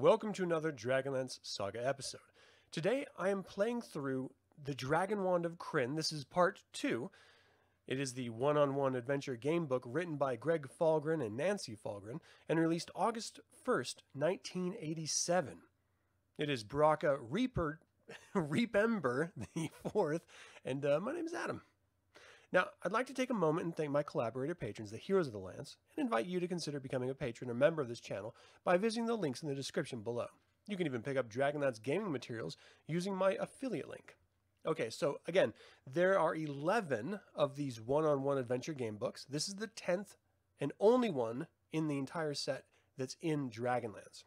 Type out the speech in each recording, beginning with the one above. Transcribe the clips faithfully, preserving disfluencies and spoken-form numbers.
Welcome to another Dragonlance Saga episode. Today I am playing through the Dragonwand of Krynn. This is part two. It is the one-on-one adventure game book written by Greg Fahlgren and Nancy Fahlgren and released August first, nineteen eighty-seven. It is Braca Reaper, Reap Ember the fourth, and uh, my name is Adam. Now, I'd like to take a moment and thank my collaborator patrons, the Heroes of the Lance, and invite you to consider becoming a patron or member of this channel by visiting the links in the description below. You can even pick up Dragonlance gaming materials using my affiliate link. Okay, so again, there are eleven of these one-on-one adventure game books. This is the tenth and only one in the entire set that's in Dragonlance.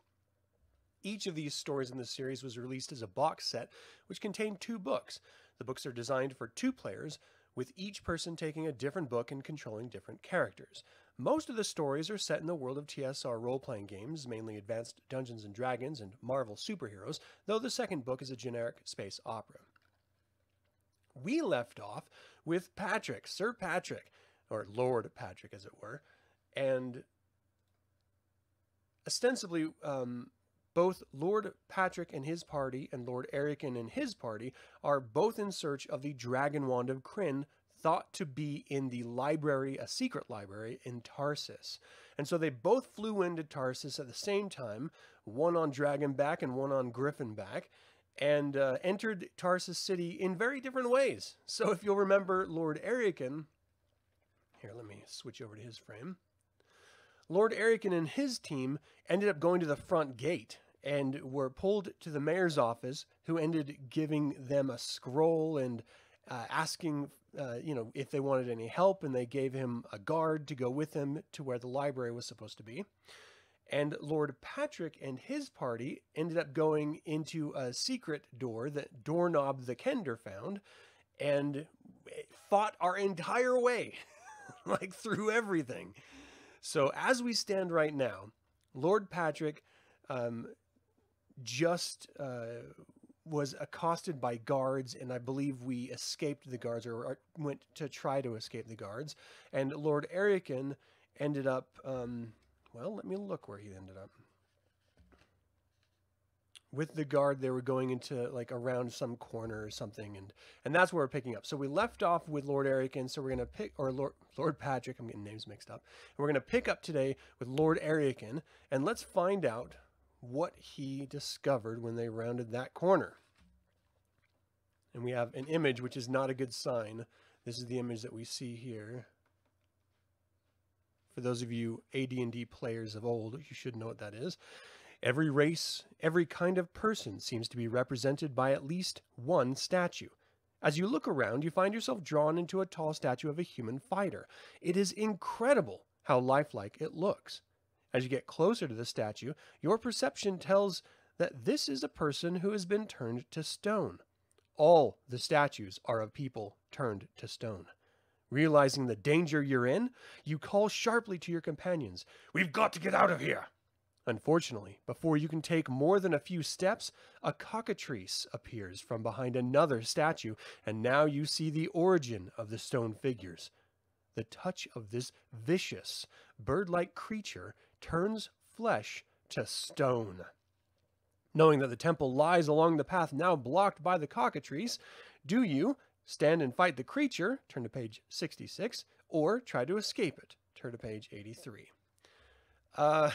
Each of these stories in the series was released as a box set, which contained two books. The books are designed for two players, with each person taking a different book and controlling different characters. Most of the stories are set in the world of T S R role-playing games, mainly Advanced Dungeons and Dragons and Marvel Superheroes, though the second book is a generic space opera. We left off with Patrick, Sir Patrick, or Lord Patrick as it were, and ostensibly um, both Lord Patrick and his party and Lord Ariakan and his party are both in search of the Dragonwand of Krynn, thought to be in the library, a secret library in Tarsus. And so they both flew into Tarsus at the same time, one on Dragonback and one on Griffinback, and uh, entered Tarsus City in very different ways. So if you'll remember, Lord Ariakan, here, let me switch over to his frame. Lord Ariakan and his team ended up going to the front gate and were pulled to the mayor's office, who ended giving them a scroll and uh, asking, uh, you know, if they wanted any help, and they gave him a guard to go with him to where the library was supposed to be. And Lord Patrick and his party ended up going into a secret door that Doorknob the Kender found and fought our entire way, like through everything. So as we stand right now, Lord Patrick um, just uh, was accosted by guards, and I believe we escaped the guards, or, or went to try to escape the guards. And Lord Ariakan ended up, um, well, let me look where he ended up. With the guard, they were going into like around some corner or something, and and that's where we're picking up. So we left off with Lord Ariakan. So we're gonna pick, or Lord Lord Patrick. I'm getting names mixed up. And we're gonna pick up today with Lord Ariakan, and let's find out what he discovered when they rounded that corner. And we have an image, which is not a good sign. This is the image that we see here. For those of you A D and D players of old, you should know what that is. Every race, every kind of person seems to be represented by at least one statue. As you look around, you find yourself drawn into a tall statue of a human fighter. It is incredible how lifelike it looks. As you get closer to the statue, your perception tells that this is a person who has been turned to stone. All the statues are of people turned to stone. Realizing the danger you're in, you call sharply to your companions, "We've got to get out of here!" Unfortunately, before you can take more than a few steps, a cockatrice appears from behind another statue, and now you see the origin of the stone figures. The touch of this vicious, bird-like creature turns flesh to stone. Knowing that the temple lies along the path now blocked by the cockatrice, do you stand and fight the creature, turn to page sixty-six, or try to escape it, turn to page eighty-three. Uh...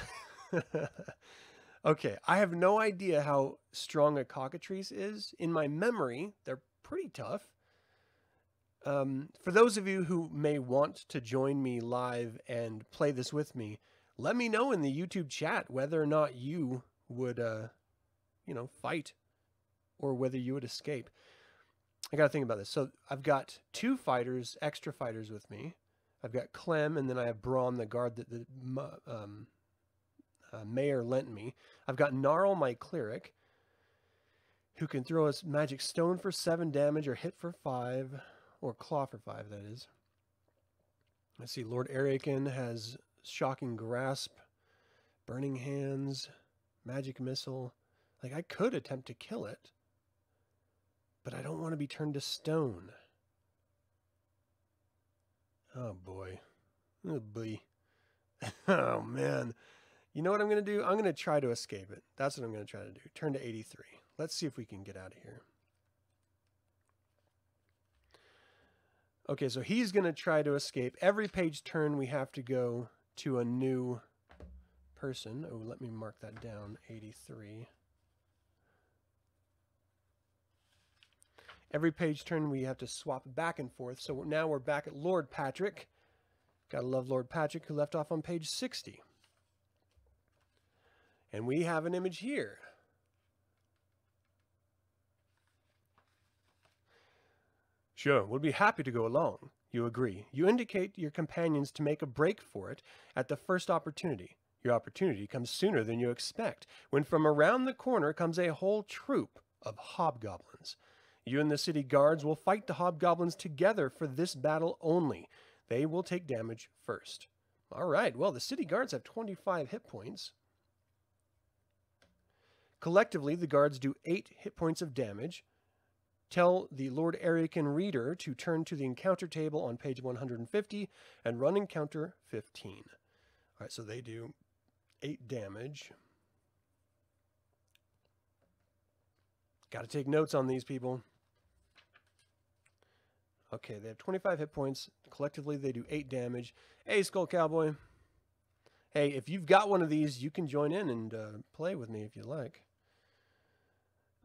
Okay, I have no idea how strong a cockatrice is. In my memory, they're pretty tough. Um, for those of you who may want to join me live and play this with me, let me know in the YouTube chat whether or not you would, uh, you know, fight, or whether you would escape. I gotta think about this. So I've got two fighters, extra fighters with me. I've got Clem, and then I have Braum, the guard that the... Um, Uh, Mayor lent me. I've got Gnarl, my cleric, who can throw a magic stone for seven damage, or hit for five, or claw for five, that is. Let's see, Lord Ariakan has Shocking Grasp, Burning Hands, Magic Missile. Like, I could attempt to kill it, but I don't want to be turned to stone. Oh boy. Oh boy. Oh man. You know what I'm going to do? I'm going to try to escape it. That's what I'm going to try to do. Turn to eighty-three. Let's see if we can get out of here. Okay, so he's going to try to escape. Every page turn, we have to go to a new person. Oh, let me mark that down, eighty-three. Every page turn, we have to swap back and forth. So now we're back at Lord Patrick. Gotta love Lord Patrick, who left off on page sixty. And we have an image here. Sure, we'll be happy to go along. You agree. You indicate your companions to make a break for it at the first opportunity. Your opportunity comes sooner than you expect, when from around the corner comes a whole troop of hobgoblins. You and the city guards will fight the hobgoblins together for this battle only. They will take damage first. All right, well, the city guards have twenty-five hit points. Collectively, the guards do eight hit points of damage. Tell the Lord Ariakan reader to turn to the encounter table on page one hundred fifty and run encounter fifteen. All right, so they do eight damage. Got to take notes on these people. Okay, they have twenty-five hit points. Collectively, they do eight damage. Hey, Skull Cowboy. Hey, if you've got one of these, you can join in and uh, play with me if you like.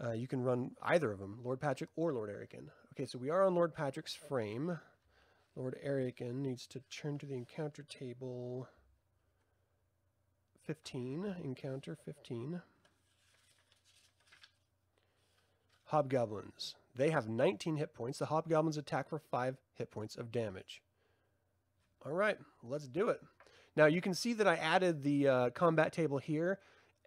Uh, you can run either of them, Lord Patrick or Lord Ariakan. Okay, so we are on Lord Patrick's frame. Lord Ariakan needs to turn to the encounter table fifteen. Encounter fifteen. Hobgoblins. They have nineteen hit points. The hobgoblins attack for five hit points of damage. All right, let's do it. Now, you can see that I added the uh, combat table here.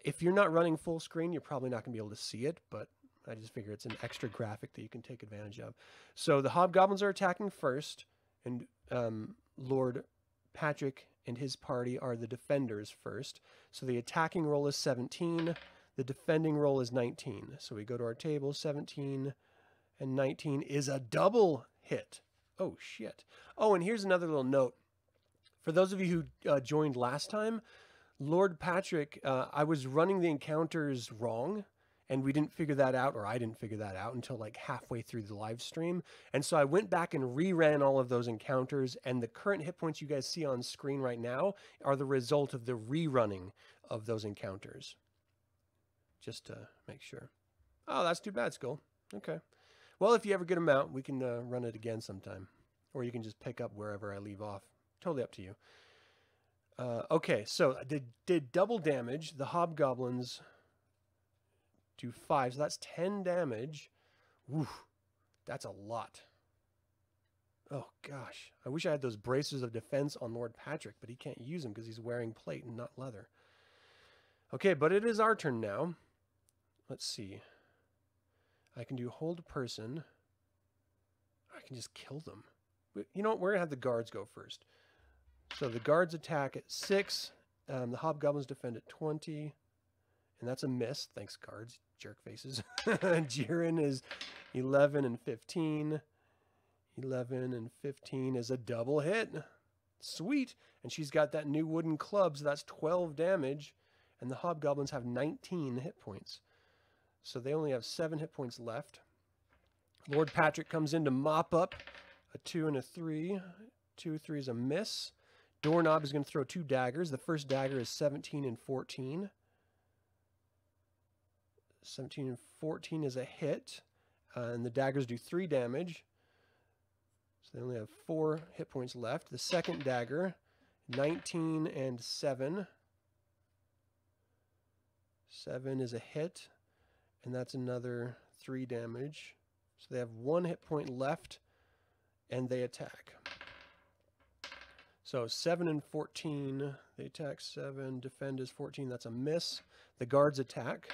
If you're not running full screen, you're probably not going to be able to see it, but I just figure it's an extra graphic that you can take advantage of. So the hobgoblins are attacking first, and um, Lord Patrick and his party are the defenders first. So the attacking roll is seventeen. The defending roll is nineteen. So we go to our table, seventeen, and nineteen is a double hit. Oh, shit. Oh, and here's another little note. For those of you who uh, joined last time, Lord Patrick, uh, I was running the encounters wrong, and we didn't figure that out, or I didn't figure that out until like halfway through the live stream. And so I went back and reran all of those encounters, and the current hit points you guys see on screen right now are the result of the rerunning of those encounters. Just to make sure. Oh, that's too bad, Skull. Okay. Well, if you ever get them out, we can uh, run it again sometime. Or you can just pick up wherever I leave off. Totally up to you. Uh, okay, so did, did double damage. The hobgoblins do five, so that's ten damage. Woo, that's a lot. Oh, gosh. I wish I had those braces of defense on Lord Patrick, but he can't use them because he's wearing plate and not leather. Okay, but it is our turn now. Let's see. I can do hold person. I can just kill them. You know what? We're going to have the guards go first. So the guards attack at six. Um, the hobgoblins defend at twenty. And that's a miss. Thanks, guards. Jerk faces. Jiren is eleven and fifteen. eleven and fifteen is a double hit. Sweet. And she's got that new wooden club, so that's twelve damage. And the hobgoblins have nineteen hit points. So they only have seven hit points left. Lord Patrick comes in to mop up. A two and a three. Two, three is a miss. Doorknob is going to throw two daggers. The first dagger is seventeen and fourteen. seventeen and fourteen is a hit. Uh, and the daggers do three damage. So they only have four hit points left. The second dagger, nineteen and seven. seven is a hit. And that's another three damage. So they have one hit point left. And they attack. So seven and fourteen. They attack seven. Defend is fourteen. That's a miss. The guards attack.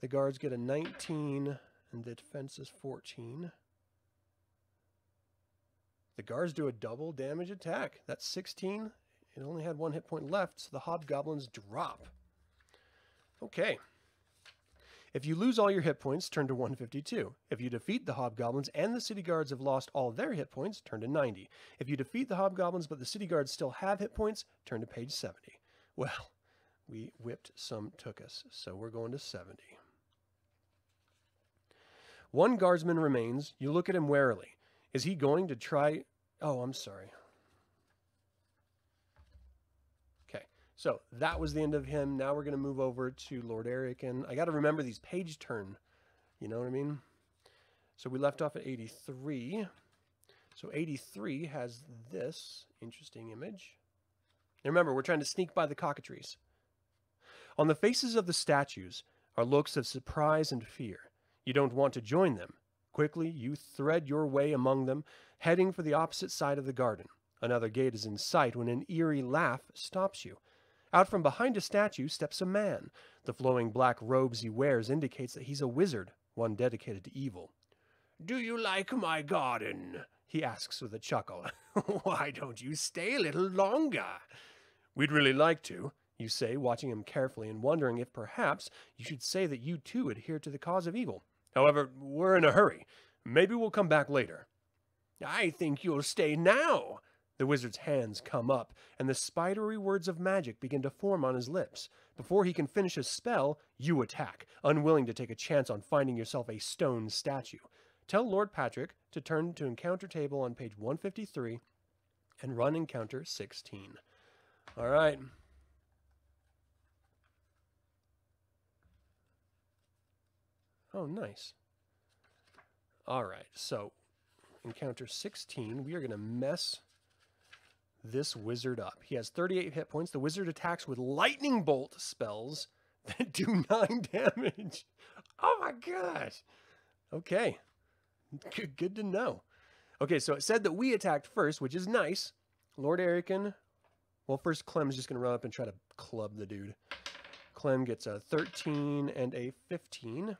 The guards get a nineteen. And the defense is fourteen. The guards do a double damage attack. That's sixteen. It only had one hit point left. So the hobgoblins drop. Okay. If you lose all your hit points, turn to one fifty-two. If you defeat the hobgoblins and the city guards have lost all their hit points, turn to ninety. If you defeat the hobgoblins but the city guards still have hit points, turn to page seventy. Well, We whipped, some took us. So we're going to seventy. One guardsman remains. You look at him warily. Is he going to try... Oh, I'm sorry. Okay, so that was the end of him. Now we're going to move over to Lord Ariakan. I got to remember these page turn. You know what I mean? So we left off at eighty-three. So eighty-three has this interesting image. Now remember, we're trying to sneak by the cockatrices. On the faces of the statues are looks of surprise and fear. You don't want to join them. Quickly, you thread your way among them, heading for the opposite side of the garden. Another gate is in sight when an eerie laugh stops you. Out from behind a statue steps a man. The flowing black robes he wears indicates that he's a wizard, one dedicated to evil. "Do you like my garden?" he asks with a chuckle. "Why don't you stay a little longer?" "We'd really like to," you say, watching him carefully and wondering if perhaps you should say that you too adhere to the cause of evil. "However, we're in a hurry. Maybe we'll come back later." "I think you'll stay now." The wizard's hands come up, and the spidery words of magic begin to form on his lips. Before he can finish his spell, you attack, unwilling to take a chance on finding yourself a stone statue. Tell Lord Patrick to turn to encounter table on page one fifty-three and run encounter sixteen. All right. Oh, nice. All right, so encounter sixteen. We are going to mess this wizard up. He has thirty-eight hit points. The wizard attacks with lightning bolt spells that do nine damage. Oh, my gosh. Okay. Good, good to know. Okay, so it said that we attacked first, which is nice. Lord Ariakan. Well, first Clem's just going to run up and try to club the dude. Clem gets a thirteen and a fifteen.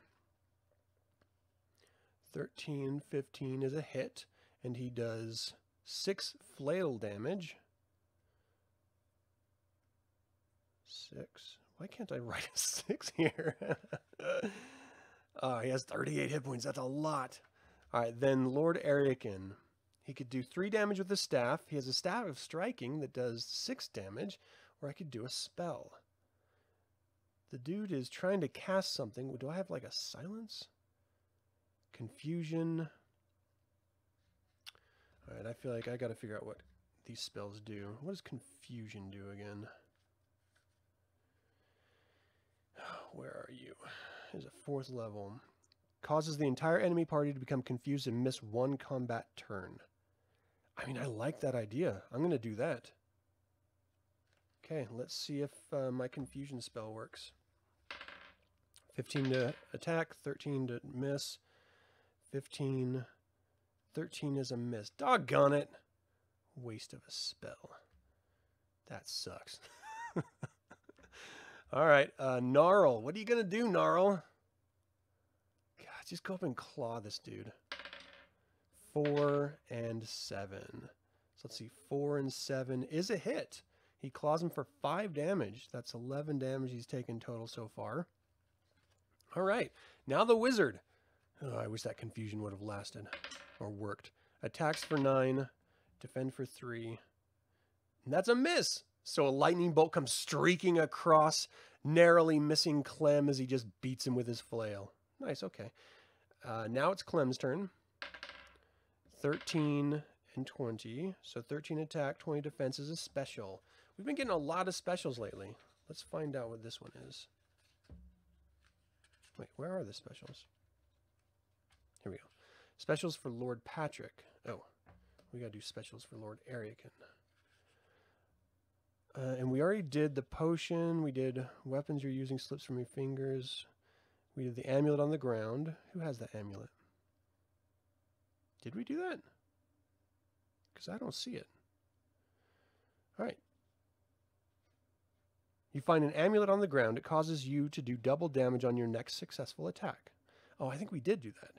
thirteen, fifteen is a hit, and he does six flail damage. six. Why can't I write a six here? uh, he has thirty-eight hit points. That's a lot. All right, then Lord Ariakan. He could do three damage with the staff. He has a staff of striking that does six damage, or I could do a spell. The dude is trying to cast something. Do I have, like, a silence? Confusion. All right, I feel like I got to figure out what these spells do. What does confusion do again? Where are you? There's a fourth level. Causes the entire enemy party to become confused and miss one combat turn. I mean, I like that idea. I'm going to do that. Okay, let's see if uh, my confusion spell works. fifteen to attack, thirteen to miss. fifteen, thirteen is a miss. Doggone it. Waste of a spell. That sucks. All right, uh, Gnarl. What are you going to do, Gnarl? God, just go up and claw this dude. four and seven. So let's see, four and seven is a hit. He claws him for five damage. That's eleven damage he's taken total so far. All right, now the wizard. Oh, I wish that confusion would have lasted or worked. Attacks for nine, defend for three. And that's a miss. So a lightning bolt comes streaking across, narrowly missing Clem as he just beats him with his flail. Nice, okay. Uh, now it's Clem's turn. thirteen and twenty. So thirteen attack, twenty defense is a special. We've been getting a lot of specials lately. Let's find out what this one is. Wait, where are the specials? Here we go. Specials for Lord Patrick. Oh, we got to do specials for Lord Ariakan. Uh, and we already did the potion. We did weapons you're using slips from your fingers. We did the amulet on the ground. Who has the amulet? Did we do that? Because I don't see it. All right. You find an amulet on the ground. It causes you to do double damage on your next successful attack. Oh, I think we did do that.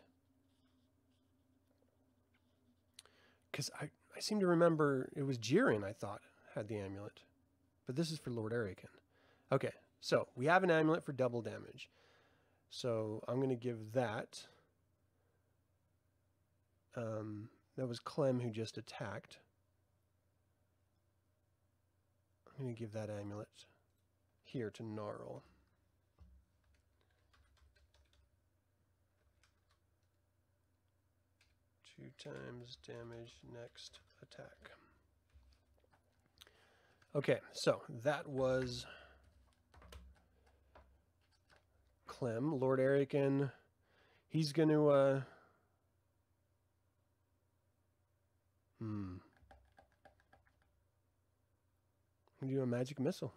Because I, I seem to remember it was Jiren, I thought, had the amulet. But this is for Lord Ariakan. Okay, so we have an amulet for double damage. So I'm going to give that. Um, that was Clem who just attacked. I'm going to give that amulet. here to Gnarl. Two times damage, next attack. Okay, so that was Clem, Lord Ariakan. He's going to... Uh, hmm. I'm going to do a magic missile.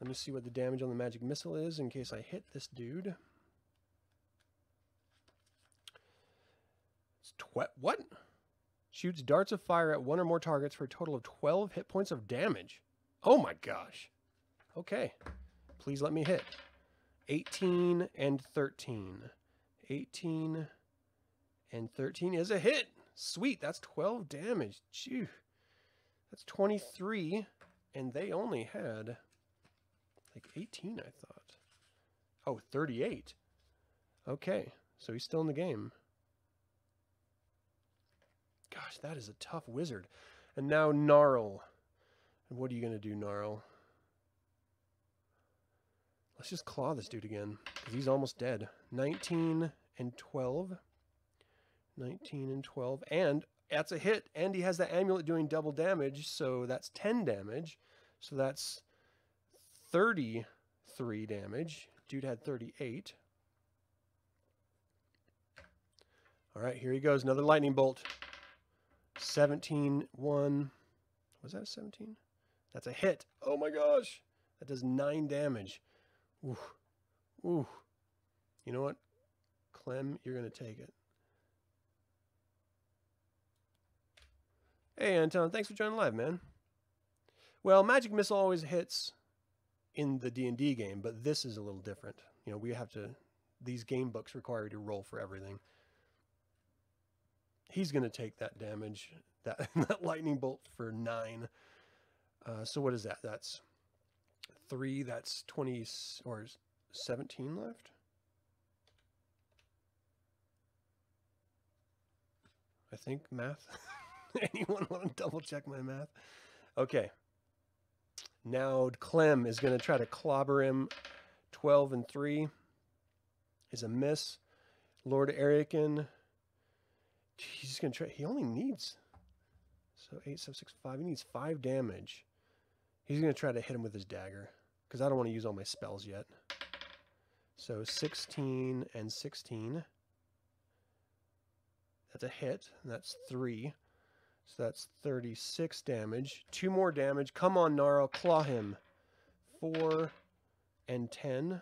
Let me see what the damage on the magic missile is in case I hit this dude. It's tw- what? Shoots darts of fire at one or more targets for a total of twelve hit points of damage. Oh my gosh. Okay. Please let me hit. eighteen and thirteen. eighteen and thirteen is a hit. Sweet. That's twelve damage. Phew. That's twenty-three. And they only had like eighteen, I thought. Oh, thirty-eight. Okay. So he's still in the game. Gosh, that is a tough wizard. And now Gnarl. What are you going to do, Gnarl? Let's just claw this dude again, because he's almost dead. nineteen and twelve. nineteen and twelve. And that's a hit. And he has the amulet doing double damage, so that's ten damage. So that's thirty-three damage. Dude had thirty-eight. All right, here he goes. Another lightning bolt. seventeen, one, was that a seventeen? That's a hit. Oh my gosh. That does nine damage. Ooh, ooh. You know what? Clem, you're going to take it. Hey, Anton, thanks for joining live, man. Well, magic missile always hits in the D and D game, but this is a little different. You know, we have to, these game books require you to roll for everything. He's going to take that damage, that, that lightning bolt for nine. Uh, so what is that? That's three. That's twenty or seventeen left. I think math. Anyone want to double check my math? Okay. Now Clem is going to try to clobber him. twelve and three is a miss. Lord Ariakan. He's just going to try. He only needs. So eight, seven, six, five. He needs five damage. He's going to try to hit him with his dagger, because I don't want to use all my spells yet. So sixteen and sixteen. That's a hit. And that's three. So that's thirty-six damage. Two more damage. Come on, Gnarl. Claw him. four and ten.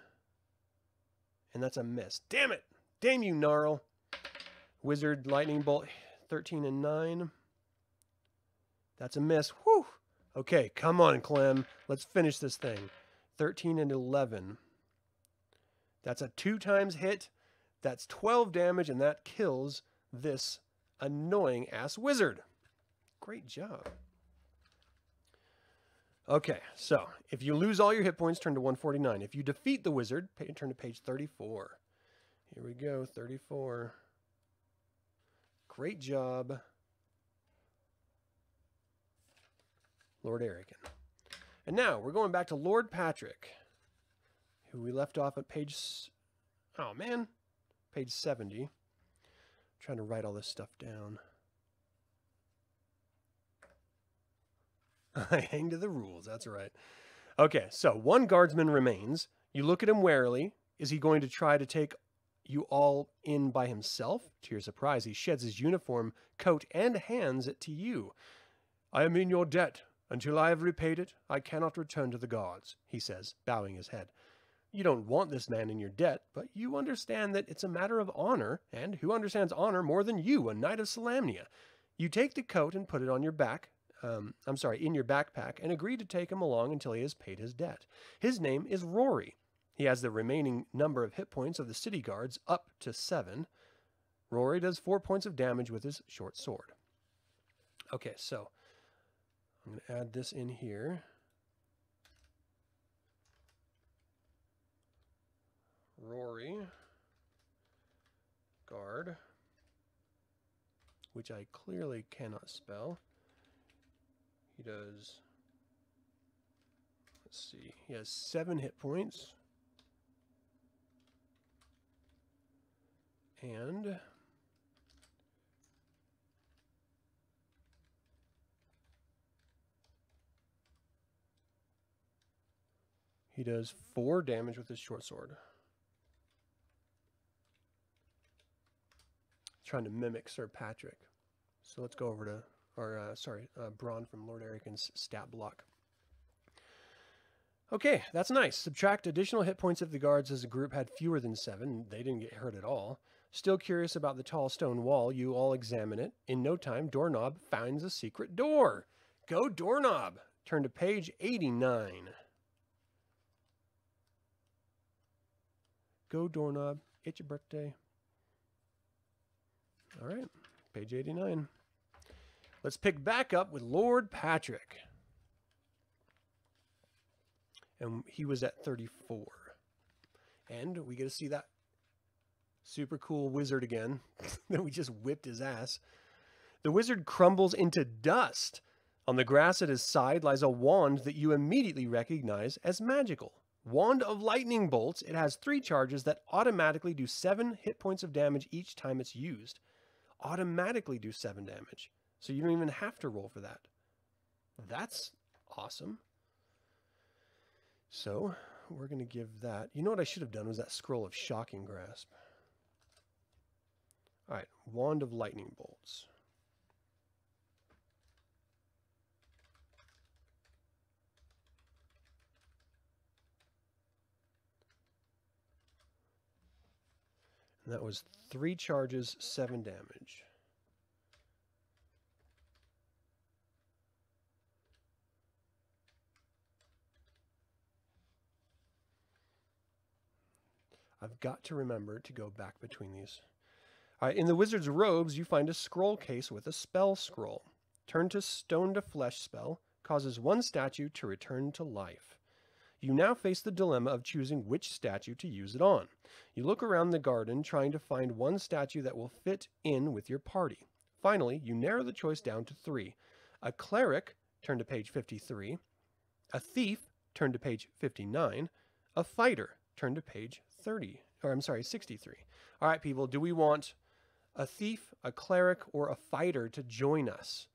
And that's a miss. Damn it. Damn you, Gnarl. Wizard lightning bolt, thirteen and nine. That's a miss. Whew. Okay, come on, Clem. Let's finish this thing. thirteen and eleven. That's a two times hit. That's twelve damage, and that kills this annoying ass wizard. Great job. Okay, so if you lose all your hit points, turn to one forty-nine. If you defeat the wizard, turn to page thirty-four. Here we go, thirty-four. Great job, Lord Ariakan. And now we're going back to Lord Patrick, who we left off at page, oh man, page seventy. I'm trying to write all this stuff down. I hang to the rules, that's right. Okay, so one guardsman remains. You look at him warily. Is he going to try to take you all in by himself? To your surprise, he sheds his uniform, coat, and hands it to you. I am in your debt. Until I have repaid it, I cannot return to the gods, he says, bowing his head. You don't want this man in your debt, but you understand that it's a matter of honor, and who understands honor more than you, a Knight of Solamnia? You take the coat and put it on your back, um, I'm sorry, in your backpack, and agree to take him along until he has paid his debt. His name is Rory. He has the remaining number of hit points of the city guards up to seven. Rory does four points of damage with his short sword. Okay, so I'm going to add this in here. Rory, guard, which I clearly cannot spell. He does Let's see. He has seven hit points. And he does four damage with his short sword. Trying to mimic Sir Patrick. So let's go over to, or uh, sorry, uh, Braun from Lord Ariakan's stat block. Okay, that's nice. Subtract additional hit points if the guards as a group had fewer than seven. They didn't get hurt at all. Still curious about the tall stone wall, you all examine it. In no time, Doorknob finds a secret door. Go, Doorknob! Turn to page eighty-nine. Go, Doorknob. It's your birthday. All right, page eighty-nine. Let's pick back up with Lord Patrick. And he was at thirty-four. And we get to see that super cool wizard again. We just whipped his ass. The wizard crumbles into dust. On the grass at his side lies a wand that you immediately recognize as magical. Wand of Lightning Bolts. It has three charges that automatically do seven hit points of damage each time it's used. Automatically do seven damage. So you don't even have to roll for that. That's awesome. So we're going to give that, you know what I should have done was that Scroll of Shocking Grasp. All right, Wand of Lightning Bolts. And that was three charges, seven damage. I've got to remember to go back between these. All right, in the wizard's robes, you find a scroll case with a spell scroll. Turn to stone to flesh spell causes one statue to return to life. You now face the dilemma of choosing which statue to use it on. You look around the garden trying to find one statue that will fit in with your party. Finally, you narrow the choice down to three. A cleric, turn to page fifty-three. A thief, turn to page fifty-nine. A fighter, turn to page thirty, or I'm sorry, sixty-three. All right, people, do we want a thief, a cleric, or a fighter to join us?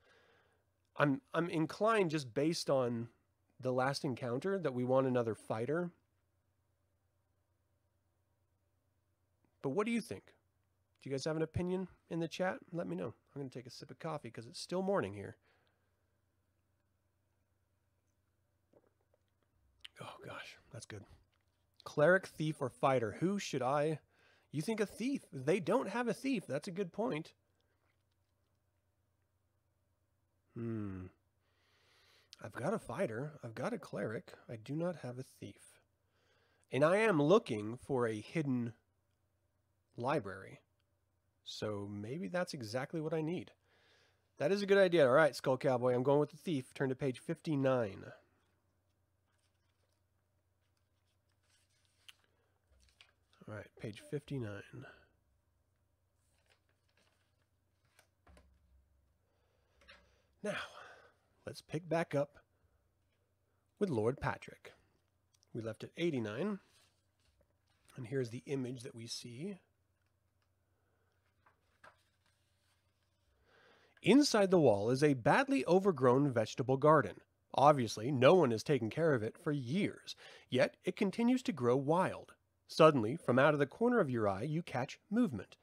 I'm I'm inclined, just based on the last encounter, that we want another fighter. But what do you think? Do you guys have an opinion in the chat? Let me know. I'm going to take a sip of coffee because it's still morning here. Oh, gosh, that's good. Cleric, thief, or fighter? Who should I? You think a thief? They don't have a thief. That's a good point. Hmm. I've got a fighter. I've got a cleric. I do not have a thief. And I am looking for a hidden library. So maybe that's exactly what I need. That is a good idea. All right, Skull Cowboy. I'm going with the thief. Turn to page fifty-nine. All right, page fifty-nine. Now, let's pick back up with Lord Patrick. We left at eighty-nine, and here's the image that we see. Inside the wall is a badly overgrown vegetable garden. Obviously, no one has taken care of it for years, yet it continues to grow wild. Suddenly, from out of the corner of your eye, you catch movement.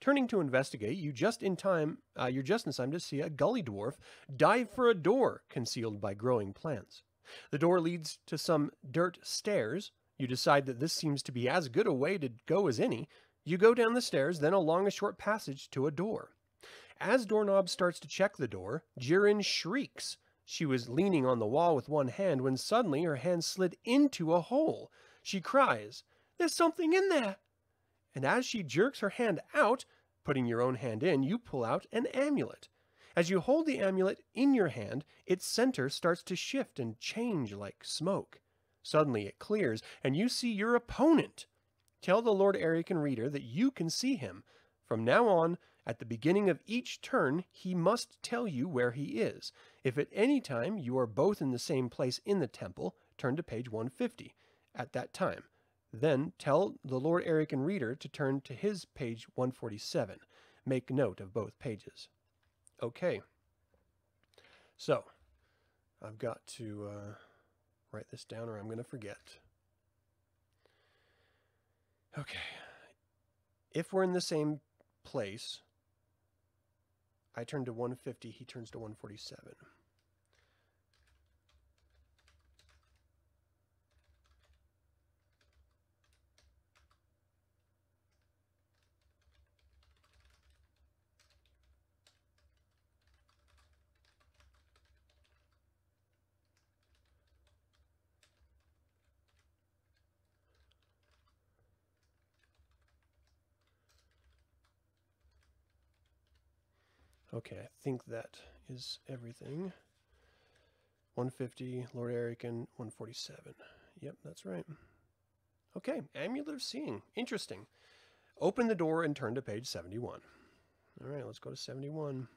Turning to investigate, you just in time, uh, you're just in time to see a gully dwarf dive for a door concealed by growing plants. The door leads to some dirt stairs. You decide that this seems to be as good a way to go as any. You go down the stairs, then along a short passage to a door. As Doorknob starts to check the door, Jiren shrieks. She was leaning on the wall with one hand when suddenly her hand slid into a hole. She cries, "There's something in there!" And as she jerks her hand out, putting your own hand in, you pull out an amulet. As you hold the amulet in your hand, its center starts to shift and change like smoke. Suddenly it clears, and you see your opponent. Tell the Lord Ariakan reader that you can see him. From now on, at the beginning of each turn, he must tell you where he is. If at any time you are both in the same place in the temple, turn to page one fifty at that time. Then tell the Lord Ariakan reader to turn to his page one forty-seven. Make note of both pages. Okay. So, I've got to uh, write this down or I'm going to forget. Okay. If we're in the same place, I turn to one fifty, he turns to one forty-seven. Okay, I think that is everything. one fifty, Lord Ariakan, one forty-seven. Yep, that's right. Okay, Amulet of Seeing. Interesting. Open the door and turn to page seventy-one. All right, let's go to seventy-one.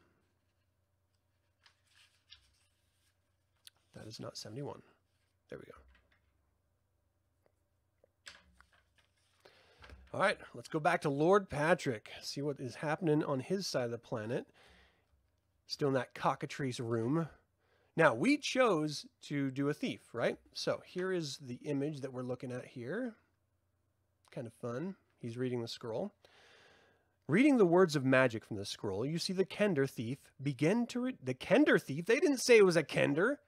That is not seventy-one. There we go. All right, let's go back to Lord Patrick. See what is happening on his side of the planet. Still in that cockatrice room. Now, we chose to do a thief, right? So here is the image that we're looking at here. Kind of fun. He's reading the scroll. Reading the words of magic from the scroll, you see the Kender thief begin to read. The Kender thief? They didn't say it was a Kender.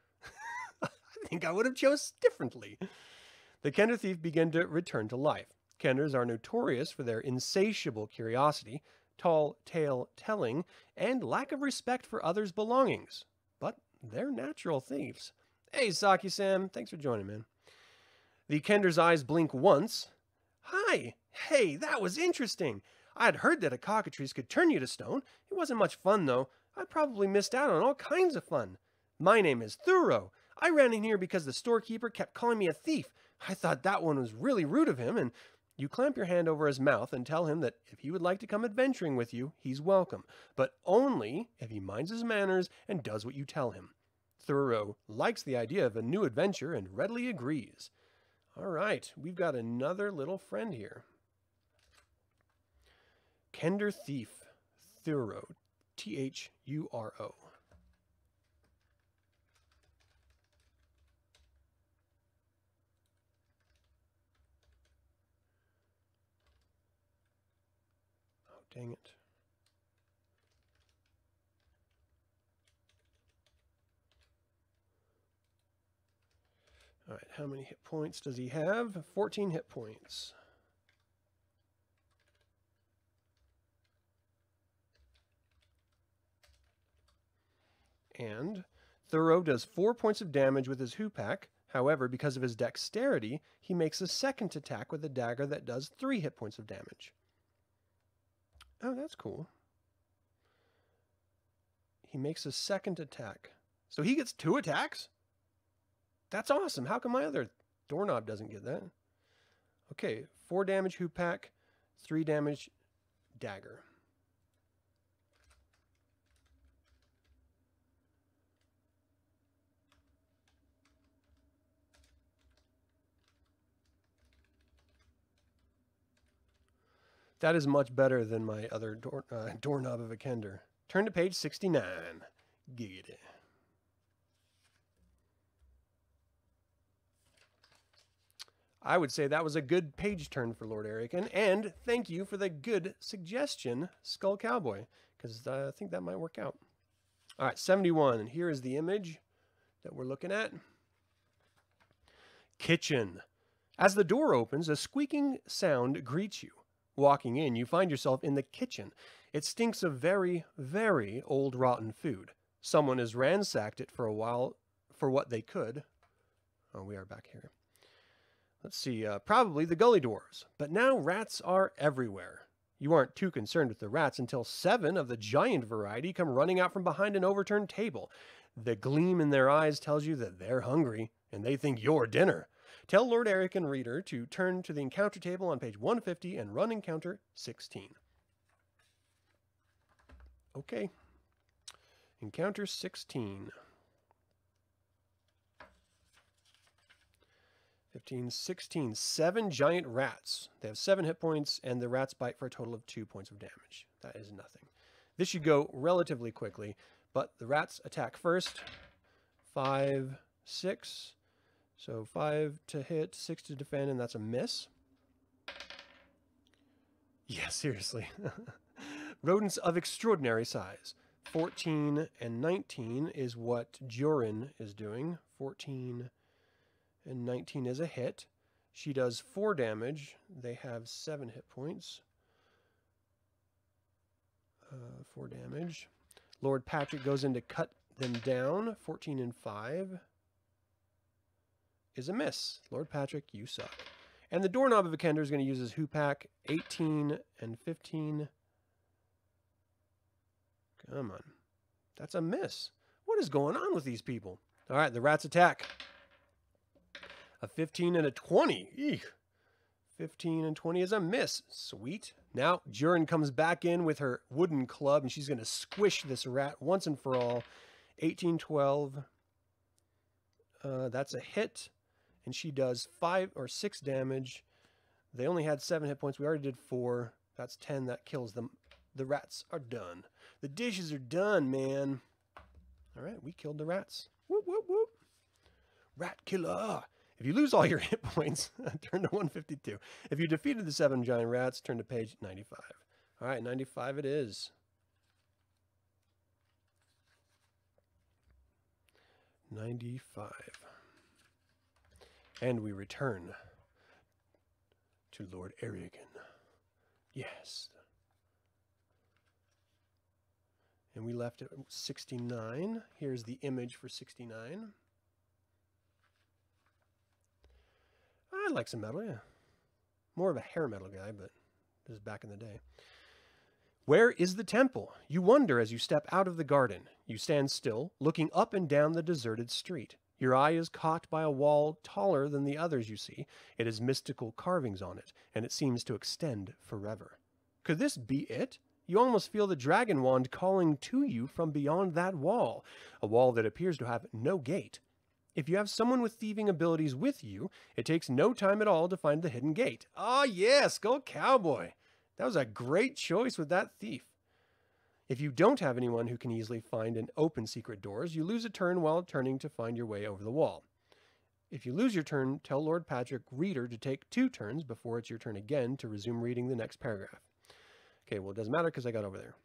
I think I would have chose differently. The Kender thief began to return to life. Kenders are notorious for their insatiable curiosity, tall tale telling, and lack of respect for others' belongings. But they're natural thieves. Hey, Saki-san, thanks for joining, man. The Kender's eyes blink once. Hi! Hey, that was interesting! I had heard that a cockatrice could turn you to stone. It wasn't much fun, though. I probably missed out on all kinds of fun. My name is Thuro. I ran in here because the storekeeper kept calling me a thief. I thought that one was really rude of him, and... You clamp your hand over his mouth and tell him that if he would like to come adventuring with you, he's welcome, but only if he minds his manners and does what you tell him. Thuro likes the idea of a new adventure and readily agrees. All right, we've got another little friend here. Kender Thief, Thuro, T H U R O. Dang it. All right, how many hit points does he have? fourteen hit points. And Thuro does four points of damage with his hoopak. However, because of his dexterity, he makes a second attack with a dagger that does three hit points of damage. Oh, that's cool. He makes a second attack. So he gets two attacks? That's awesome. How come my other doorknob doesn't get that? Okay, four damage hoopak, three damage dagger. That is much better than my other door, uh, doorknob of a Kender. Turn to page sixty-nine. Giggity. I would say that was a good page turn for Lord Ariakan, and thank you for the good suggestion, Skull Cowboy, because uh, I think that might work out. All right, seventy-one, and here is the image that we're looking at. Kitchen. As the door opens, a squeaking sound greets you. Walking in, you find yourself in the kitchen. It stinks of very, very old rotten food. Someone has ransacked it for a while for what they could. Oh, we are back here. Let's see, uh, probably the gully dwarves. But now rats are everywhere. You aren't too concerned with the rats until seven of the giant variety come running out from behind an overturned table. The gleam in their eyes tells you that they're hungry, and they think you're dinner. Tell Lord Ariakan reader to turn to the encounter table on page one fifty and run encounter sixteen. Okay. Encounter sixteen. fifteen, sixteen, seven giant rats. They have seven hit points, and the rats bite for a total of two points of damage. That is nothing. This should go relatively quickly, but the rats attack first. Five, six. So five to hit, six to defend, and that's a miss. Yeah, seriously. Rodents of extraordinary size. fourteen and nineteen is what Jorin is doing. fourteen and nineteen is a hit. She does four damage. They have seven hit points. Uh, four damage. Lord Patrick goes in to cut them down. fourteen and five is a miss. Lord Patrick, you suck. And the doorknob of Vikander is going to use his hoopak. eighteen and fifteen. Come on. That's a miss. What is going on with these people? All right, the rats attack. A fifteen and a twenty. Eek. fifteen and twenty is a miss. Sweet. Now, Jorin comes back in with her wooden club, and she's going to squish this rat once and for all. eighteen, twelve. Uh, that's a hit, and she does five or six damage. They only had seven hit points. We already did four. That's ten. That kills them. The rats are done. The dishes are done, man. All right, we killed the rats. Whoop, whoop, whoop. Rat killer. If you lose all your hit points, turn to one fifty-two. If you defeated the seven giant rats, turn to page ninety-five. All right, ninety-five it is. ninety-five. And we return to Lord Ariakan. Yes. And we left at sixty-nine. Here's the image for sixty-nine. I like some metal, yeah. More of a hair metal guy, but this is back in the day. Where is the temple? You wonder as you step out of the garden. You stand still, looking up and down the deserted street. Your eye is caught by a wall taller than the others you see. It has mystical carvings on it, and it seems to extend forever. Could this be it? You almost feel the dragon wand calling to you from beyond that wall, a wall that appears to have no gate. If you have someone with thieving abilities with you, it takes no time at all to find the hidden gate. Oh, yes, go cowboy. That was a great choice with that thief. If you don't have anyone who can easily find and open secret doors, you lose a turn while turning to find your way over the wall. If you lose your turn, tell Lord Patrick Reader to take two turns before it's your turn again to resume reading the next paragraph. Okay, well, it doesn't matter because I got over there.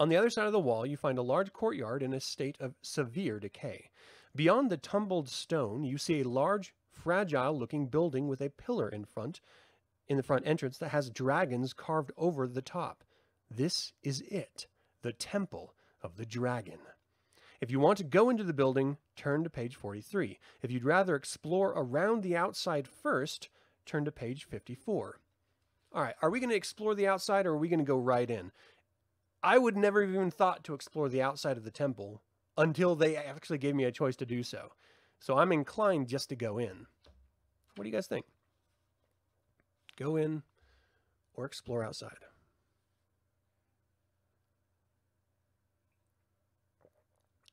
On the other side of the wall, you find a large courtyard in a state of severe decay. Beyond the tumbled stone, you see a large, fragile-looking building with a pillar in front, in the front entrance that has dragons carved over the top. This is it, the Temple of the Dragon. If you want to go into the building, turn to page forty-three. If you'd rather explore around the outside first, turn to page fifty-four. All right, are we going to explore the outside or are we going to go right in? I would never have even thought to explore the outside of the temple until they actually gave me a choice to do so. So I'm inclined just to go in. What do you guys think? Go in or explore outside?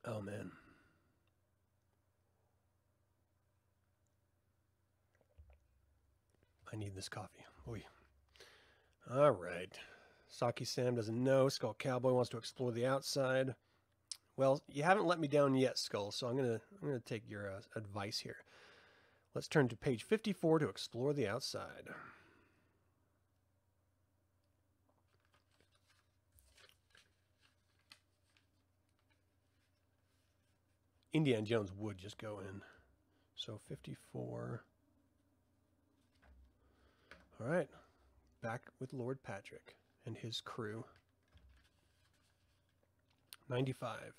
Oh, man. I need this coffee. Oy. All right. Saki Sam doesn't know. Skull Cowboy wants to explore the outside. Well, you haven't let me down yet, Skull, so I'm going to I'm gonna take your uh, advice here. Let's turn to page fifty-four to explore the outside. Indiana Jones would just go in. So fifty-four. All right. Back with Lord Patrick and his crew. ninety-five.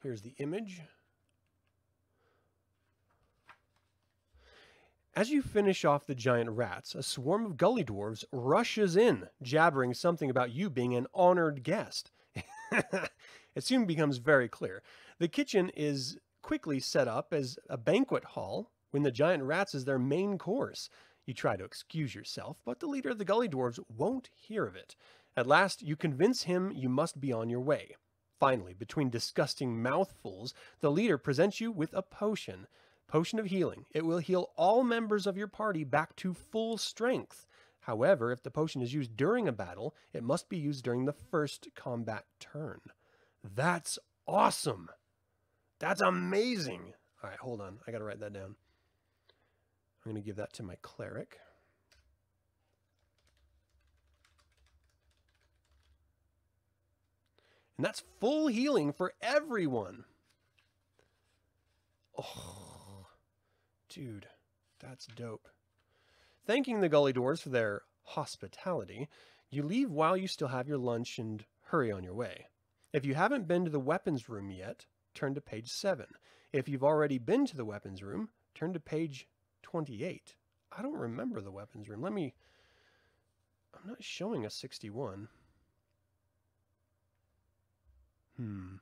Here's the image. As you finish off the giant rats, a swarm of gully dwarves rushes in, jabbering something about you being an honored guest. It soon becomes very clear. The kitchen is quickly set up as a banquet hall when the giant rats is their main course. You try to excuse yourself, but the leader of the gully dwarves won't hear of it. At last, you convince him you must be on your way. Finally, between disgusting mouthfuls, the leader presents you with a potion. Potion of Healing. It will heal all members of your party back to full strength. However, if the potion is used during a battle, it must be used during the first combat turn. That's awesome. That's amazing. All right, hold on. I got to write that down. I'm going to give that to my cleric. And that's full healing for everyone. Oh, dude, that's dope. Thanking the Gully Dwarves for their hospitality, you leave while you still have your lunch and hurry on your way. If you haven't been to the weapons room yet, turn to page seven. If you've already been to the weapons room, turn to page twenty-eight. I don't remember the weapons room. Let me... I'm not showing a sixty-one. Hmm.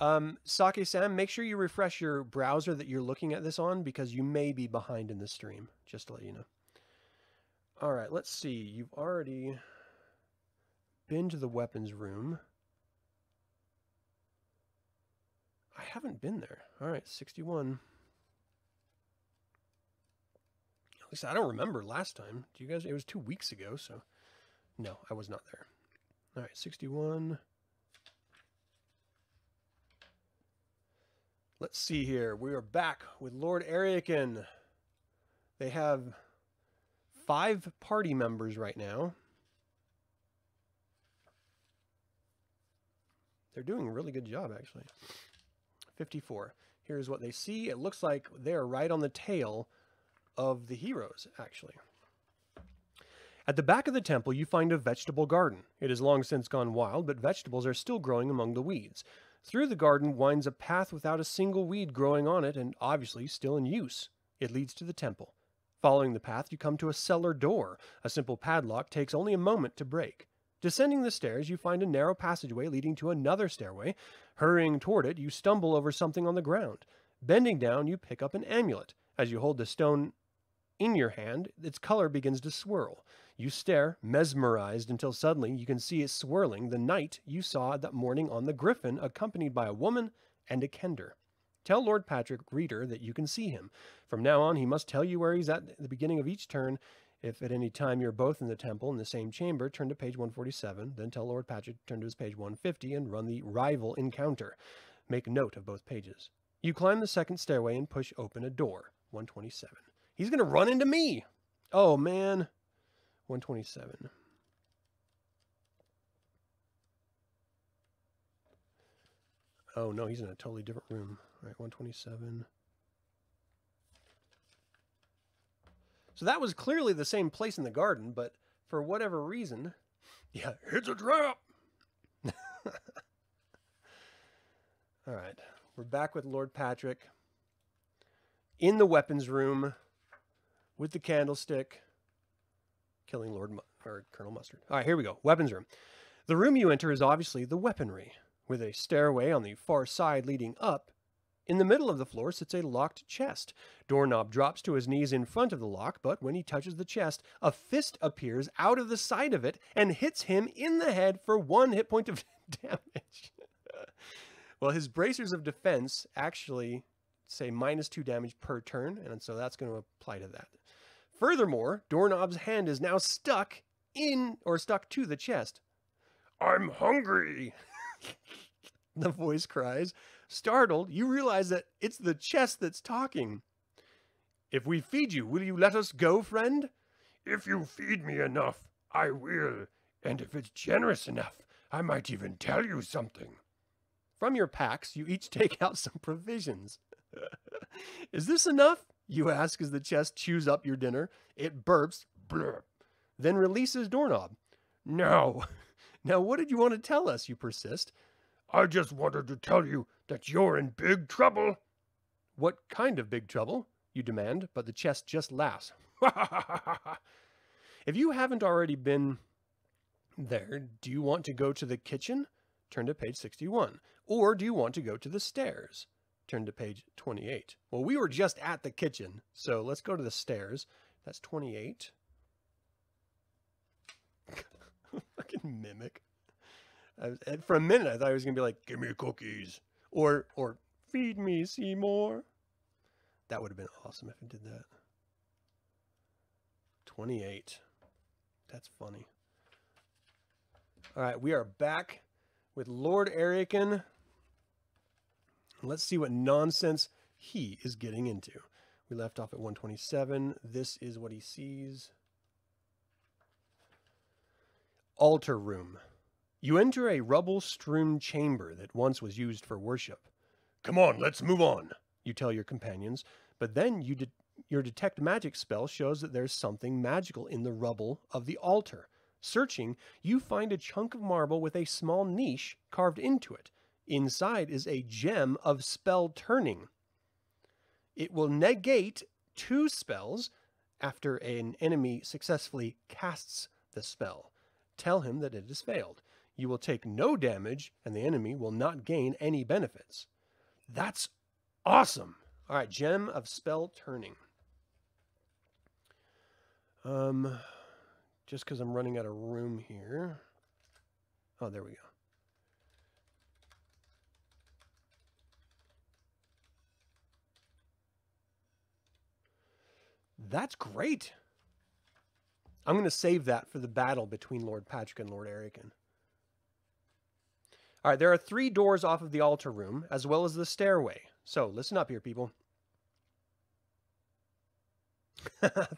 Um, Sake-san, make sure you refresh your browser that you're looking at this on, because you may be behind in the stream, just to let you know. All right, let's see. You've already been to the weapons room. I haven't been there. All right, sixty-one. At least I don't remember last time. Do you guys? It was two weeks ago, so no, I was not there. All right, sixty-one. Let's see here. We are back with Lord Ariakan. They have five party members right now. They're doing a really good job, actually. fifty-four. Here's what they see. It looks like they're right on the tail of the heroes, actually. At the back of the temple, you find a vegetable garden. It has long since gone wild, but vegetables are still growing among the weeds. Through the garden winds a path without a single weed growing on it, and obviously still in use. It leads to the temple. Following the path, you come to a cellar door. A simple padlock takes only a moment to break. Descending the stairs, you find a narrow passageway leading to another stairway. Hurrying toward it, you stumble over something on the ground. Bending down, you pick up an amulet. As you hold the stone in your hand, its color begins to swirl. You stare, mesmerized, until suddenly you can see it swirling the knight you saw that morning on the griffin, accompanied by a woman and a kender. Tell Lord Patrick, reader, that you can see him. From now on, he must tell you where he's at the beginning of each turn. If at any time you're both in the temple in the same chamber, turn to page one forty-seven, then tell Lord Patrick to turn to his page one fifty and run the rival encounter. Make note of both pages. You climb the second stairway and push open a door. one twenty-seven. He's going to run into me. Oh, man. one twenty-seven. Oh, no, he's in a totally different room. All right, one twenty-seven. So that was clearly the same place in the garden, but for whatever reason... Yeah, it's a trap! All right, we're back with Lord Patrick. In the weapons room... with the candlestick, killing Lord Mu or Colonel Mustard. All right, here we go. Weapons room. The room you enter is obviously the weaponry, with a stairway on the far side leading up. In the middle of the floor sits a locked chest. Doorknob drops to his knees in front of the lock, but when he touches the chest, a fist appears out of the side of it and hits him in the head for one hit point of damage. Well, his bracers of defense actually say minus two damage per turn, and so that's going to apply to that. Furthermore, Doorknob's hand is now stuck in, or stuck to the chest. I'm hungry, the voice cries. Startled, you realize that it's the chest that's talking. If we feed you, will you let us go, friend? If you feed me enough, I will. And if it's generous enough, I might even tell you something. From your packs, you each take out some provisions. Is this enough? You ask as the chest chews up your dinner. It burps, blurp, then releases Doorknob. No. Now, what did you want to tell us? You persist. I just wanted to tell you that you're in big trouble. What kind of big trouble? You demand, but the chest just laughs. If you haven't already been there, do you want to go to the kitchen? Turn to page sixty-one. Or do you want to go to the stairs? Turn to page twenty-eight. Well, we were just at the kitchen, so let's go to the stairs. That's twenty-eight. Fucking mimic. I was, for a minute, I thought he was going to be like, give me cookies. Or, or Feed me, Seymour. That would have been awesome if it did that. twenty-eight. That's funny. All right, we are back with Lord Ariakan. Let's see what nonsense he is getting into. We left off at one twenty-seven. This is what he sees. Altar room. You enter a rubble-strewn chamber that once was used for worship. Come on, let's move on, you tell your companions, but then you de your detect magic spell shows that there's something magical in the rubble of the altar. Searching, you find a chunk of marble with a small niche carved into it. Inside is a gem of spell turning. It will negate two spells after an enemy successfully casts the spell. Tell him that it has failed. You will take no damage, and the enemy will not gain any benefits. That's awesome. All right, Gem of Spell Turning. Um, just because I'm running out of room here. Oh, there we go. That's great. I'm going to save that for the battle between Lord Patrick and Lord Ariakan. All right, there are three doors off of the altar room, as well as the stairway. So, listen up here, people.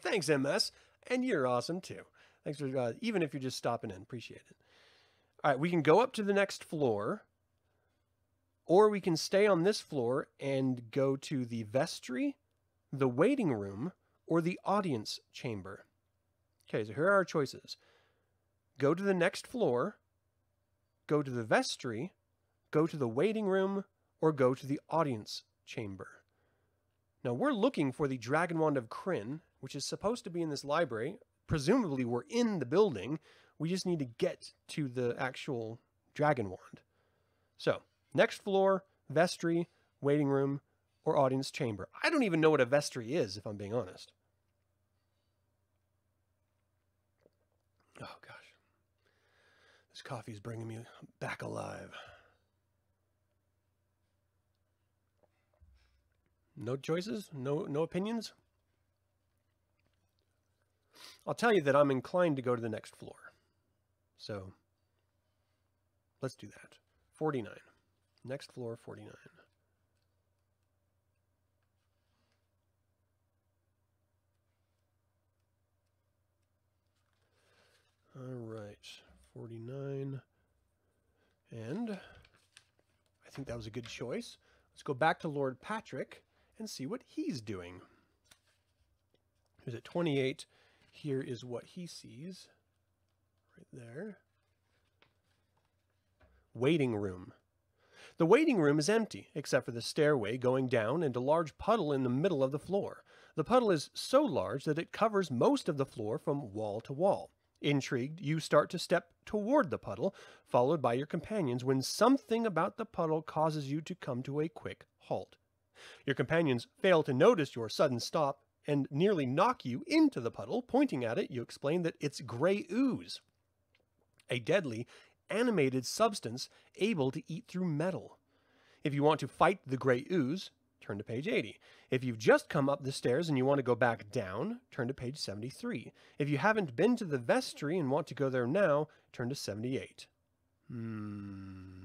Thanks, M S. And you're awesome, too. Thanks for, uh, even if you're just stopping in. Appreciate it. All right, we can go up to the next floor. Or we can stay on this floor and go to the vestry, the waiting room, or the audience chamber. Okay, so here are our choices. Go to the next floor. Go to the vestry, go to the waiting room, or go to the audience chamber. Now, we're looking for the Dragonwand of Krynn, which is supposed to be in this library. Presumably, we're in the building. We just need to get to the actual Dragonwand. So, next floor, vestry, waiting room, or audience chamber. I don't even know what a vestry is, if I'm being honest. Oh, gosh. This coffee is bringing me back alive. No choices? No, no opinions? I'll tell you that I'm inclined to go to the next floor. So, let's do that. forty-nine. Next floor, forty-nine. All right. forty-nine, and I think that was a good choice. Let's go back to Lord Patrick and see what he's doing. He's at twenty-eight. Here is what he sees. Right there. Waiting room. The waiting room is empty, except for the stairway going down and a large puddle in the middle of the floor. The puddle is so large that it covers most of the floor from wall to wall. Intrigued, you start to step toward the puddle, followed by your companions, when something about the puddle causes you to come to a quick halt. Your companions fail to notice your sudden stop and nearly knock you into the puddle. Pointing at it, you explain that it's gray ooze, a deadly, animated substance able to eat through metal. If you want to fight the gray ooze, turn to page eighty. If you've just come up the stairs and you want to go back down, turn to page seventy-three. If you haven't been to the vestry and want to go there now, turn to seventy-eight. Hmm.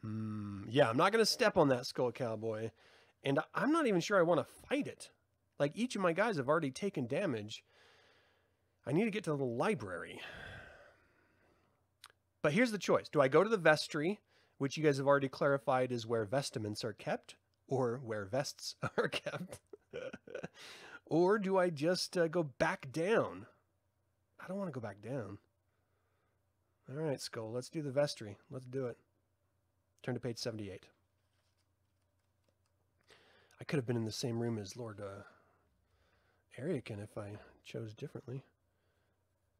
Hmm. Yeah, I'm not going to step on that skull cowboy. And I'm not even sure I want to fight it. Like, each of my guys have already taken damage. I need to get to the library. But here's the choice. Do I go to the vestry, which you guys have already clarified is where vestments are kept? Or where vests are kept. Or do I just uh, go back down? I don't want to go back down. All right, Skull, let's do the vestry. Let's do it. Turn to page seventy-eight. I could have been in the same room as Lord uh, Ariakan if I chose differently.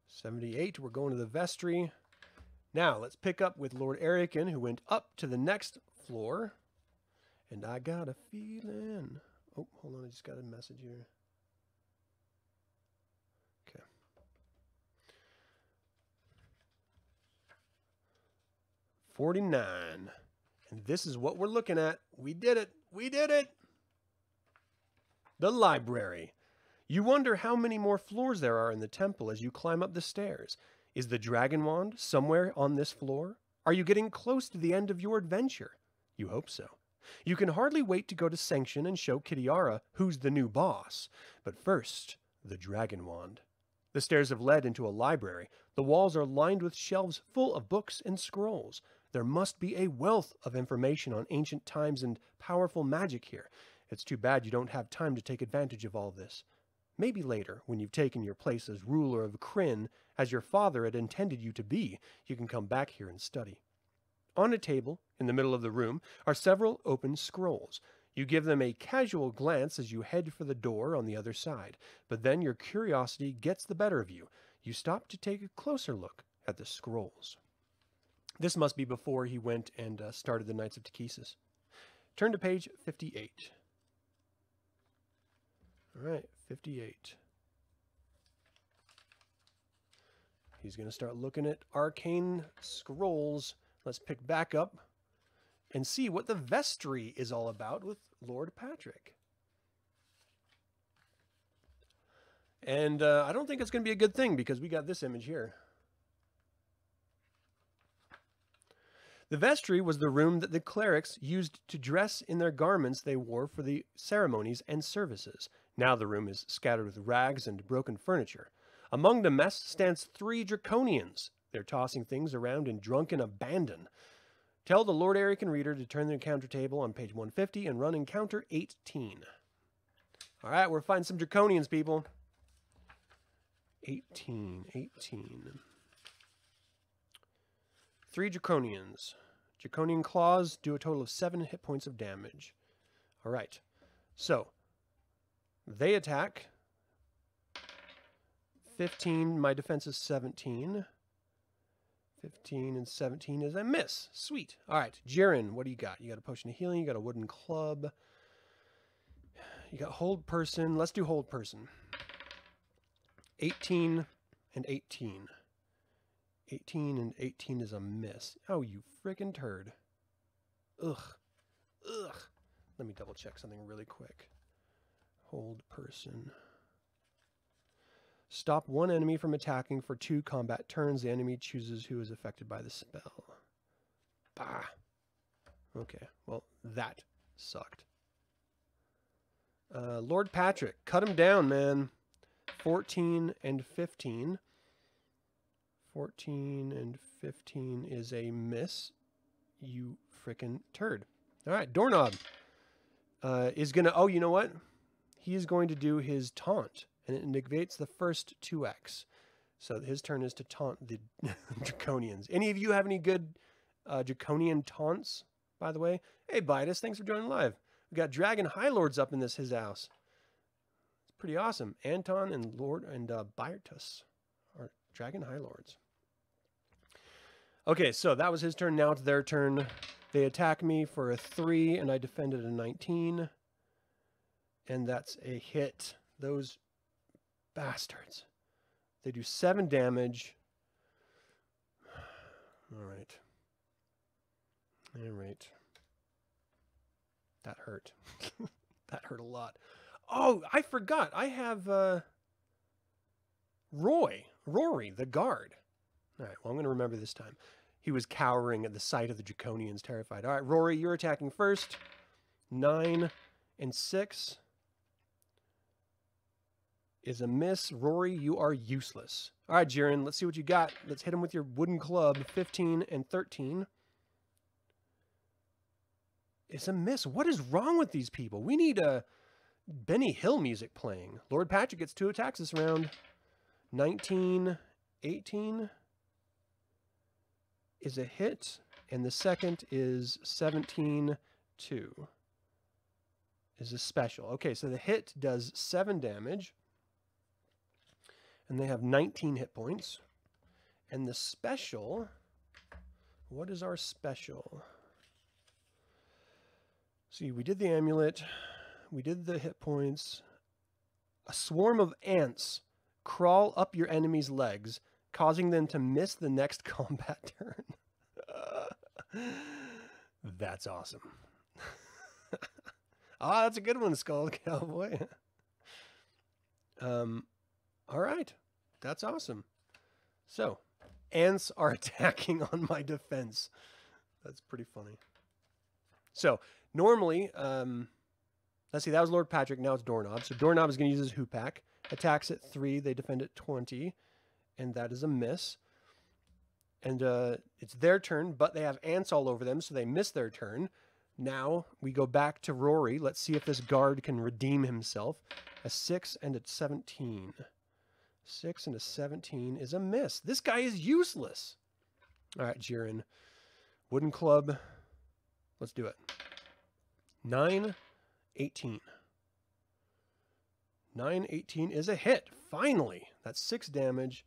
seventy-eight, we're going to the vestry. Now, let's pick up with Lord Ariakan, who went up to the next floor. And I got a feeling... Oh, hold on. I just got a message here. Okay. forty-nine. And this is what we're looking at. We did it. We did it. The library. You wonder how many more floors there are in the temple as you climb up the stairs. Is the dragon wand somewhere on this floor? Are you getting close to the end of your adventure? You hope so. You can hardly wait to go to Sanction and show Kitiara who's the new boss. But first, the dragon wand. The stairs have led into a library. The walls are lined with shelves full of books and scrolls. There must be a wealth of information on ancient times and powerful magic here. It's too bad you don't have time to take advantage of all this. Maybe later, when you've taken your place as ruler of Krynn, as your father had intended you to be, you can come back here and study. On a table, in the middle of the room, are several open scrolls. You give them a casual glance as you head for the door on the other side, but then your curiosity gets the better of you. You stop to take a closer look at the scrolls. This must be before he went and uh, started the Knights of Takhisis. Turn to page fifty-eight. All right, fifty-eight. He's going to start looking at arcane scrolls. Let's pick back up and see what the vestry is all about with Lord Patrick. And uh, I don't think it's going to be a good thing because we got this image here. The vestry was the room that the clerics used to dress in their garments they wore for the ceremonies and services. Now the room is scattered with rags and broken furniture. Among the mess stands three draconians. They're tossing things around in drunken abandon. Tell the Lord Ariakan reader to turn the encounter table on page one fifty and run encounter eighteen. All right, we're finding some draconians, people. eighteen, eighteen. Three draconians. Draconian claws do a total of seven hit points of damage. All right. So, they attack. fifteen. My defense is seventeen. fifteen and seventeen is a miss. Sweet. All right. Jiren, what do you got? You got a potion of healing. You got a wooden club. You got hold person. Let's do hold person. eighteen and eighteen. eighteen and eighteen is a miss. Oh, you frickin' turd. Ugh. Ugh. Let me double check something really quick. Hold person. Stop one enemy from attacking for two combat turns. The enemy chooses who is affected by the spell. Bah. Okay. Well, that sucked. Uh, Lord Patrick. Cut him down, man. fourteen and fifteen. fourteen and fifteen is a miss. You frickin' turd. All right, Doorknob uh, is going to... Oh, you know what? He is going to do his taunt, and it negates the first two X. So his turn is to taunt the Draconians. Any of you have any good uh, Draconian taunts, by the way? Hey, Bitus, thanks for joining live. We got Dragon Highlords up in this his house. It's pretty awesome. Anton and Lord and uh, Bitus are Dragon Highlords. Okay, so that was his turn. Now it's their turn. They attack me for a three, and I defended a nineteen. And that's a hit. Those bastards. They do seven damage. All right. All right. That hurt. That hurt a lot. Oh, I forgot. I have uh, Roy. Rory, the guard. All right, well, I'm going to remember this time. He was cowering at the sight of the Draconians, terrified. All right, Rory, you're attacking first. Nine and six is a miss. Rory, you are useless. All right, Jiren, let's see what you got. Let's hit him with your wooden club. fifteen and thirteen. It's a miss. What is wrong with these people? We need a Benny Hill music playing. Lord Patrick gets two attacks this round. nineteen, eighteen. Is a hit, and the second is seventeen two. Is a special. Okay, so the hit does seven damage, and they have nineteen hit points. And the special, what is our special? See, we did the amulet, we did the hit points. A swarm of ants crawl up your enemy's legs, causing them to miss the next combat turn. That's awesome. Ah, that's a good one, Skull Cowboy. um, all right. That's awesome. So, ants are attacking on my defense. That's pretty funny. So, normally, um, let's see, that was Lord Patrick. Now it's Doorknob. So, Doorknob is going to use his Hoopak. Attacks at three. They defend at twenty. And that is a miss. And uh, it's their turn, but they have ants all over them, so they miss their turn. Now we go back to Rory. Let's see if this guard can redeem himself. A six and a seventeen. Six and a seventeen is a miss. This guy is useless. All right, Jiren. Wooden club. Let's do it. Nine, eighteen. Nine, eighteen is a hit. Finally, that's six damage.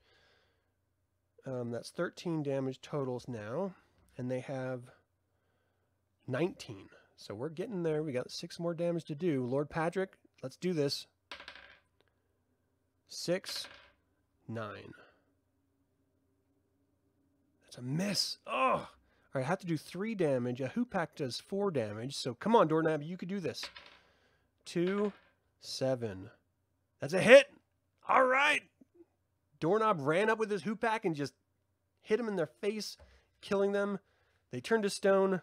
Um, that's thirteen damage totals now. And they have nineteen. So we're getting there. We got six more damage to do. Lord Patrick, let's do this. Six, nine. That's a miss. Oh, all right. I have to do three damage. A Hoopak does four damage. So come on, Doorknob, you could do this. Two, seven. That's a hit. All right. Doorknob ran up with his Hoopak and just hit him in their face, killing them. They turned to stone.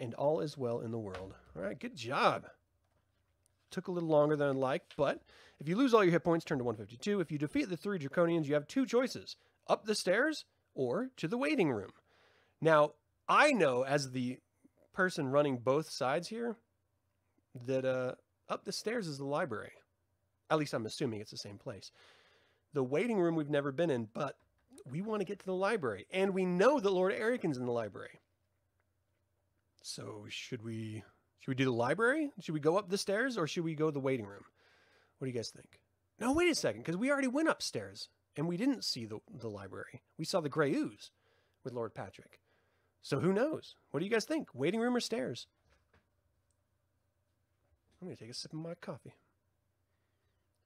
And all is well in the world. All right, good job. Took a little longer than I'd like, but if you lose all your hit points, turn to one fifty-two. If you defeat the three draconians, you have two choices. Up the stairs or to the waiting room. Now, I know as the person running both sides here that uh, up the stairs is the library. At least I'm assuming it's the same place. The waiting room we've never been in, but we want to get to the library. And we know that Lord Ariakan's in the library. So should we, should we do the library? Should we go up the stairs or should we go to the waiting room? What do you guys think? No, wait a second, because we already went upstairs and we didn't see the, the library. We saw the Grey Ooze with Lord Patrick. So who knows? What do you guys think? Waiting room or stairs? I'm going to take a sip of my coffee.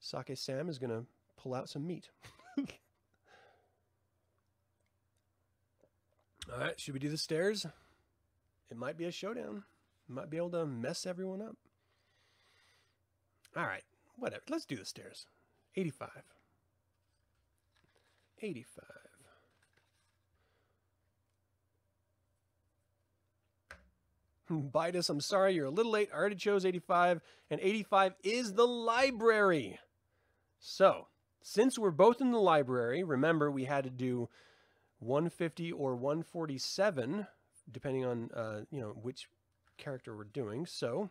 Sake Sam is going to pull out some meat. All right, should we do the stairs? It might be a showdown. It might be able to mess everyone up. All right, whatever. Let's do the stairs. eighty-five. eighty-five. Bitus, I'm sorry, you're a little late. I already chose eighty-five, and eighty-five is the library. So, since we're both in the library, remember we had to do one fifty or one forty-seven. Depending on, uh, you know, which character we're doing. So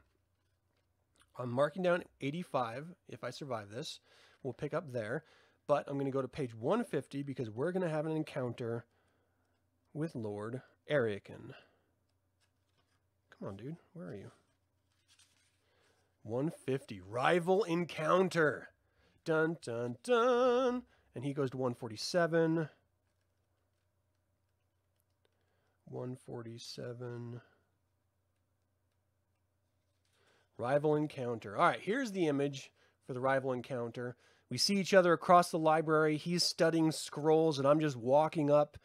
I'm marking down eighty-five. If I survive this, we'll pick up there. But I'm going to go to page one fifty because we're going to have an encounter with Lord Ariakan. Come on, dude. Where are you? one fifty. Rival encounter. Dun, dun, dun. And he goes to one forty-seven. one forty-seven. Rival encounter. All right, here's the image for the rival encounter. We see each other across the library. He's studying scrolls, and I'm just walking up,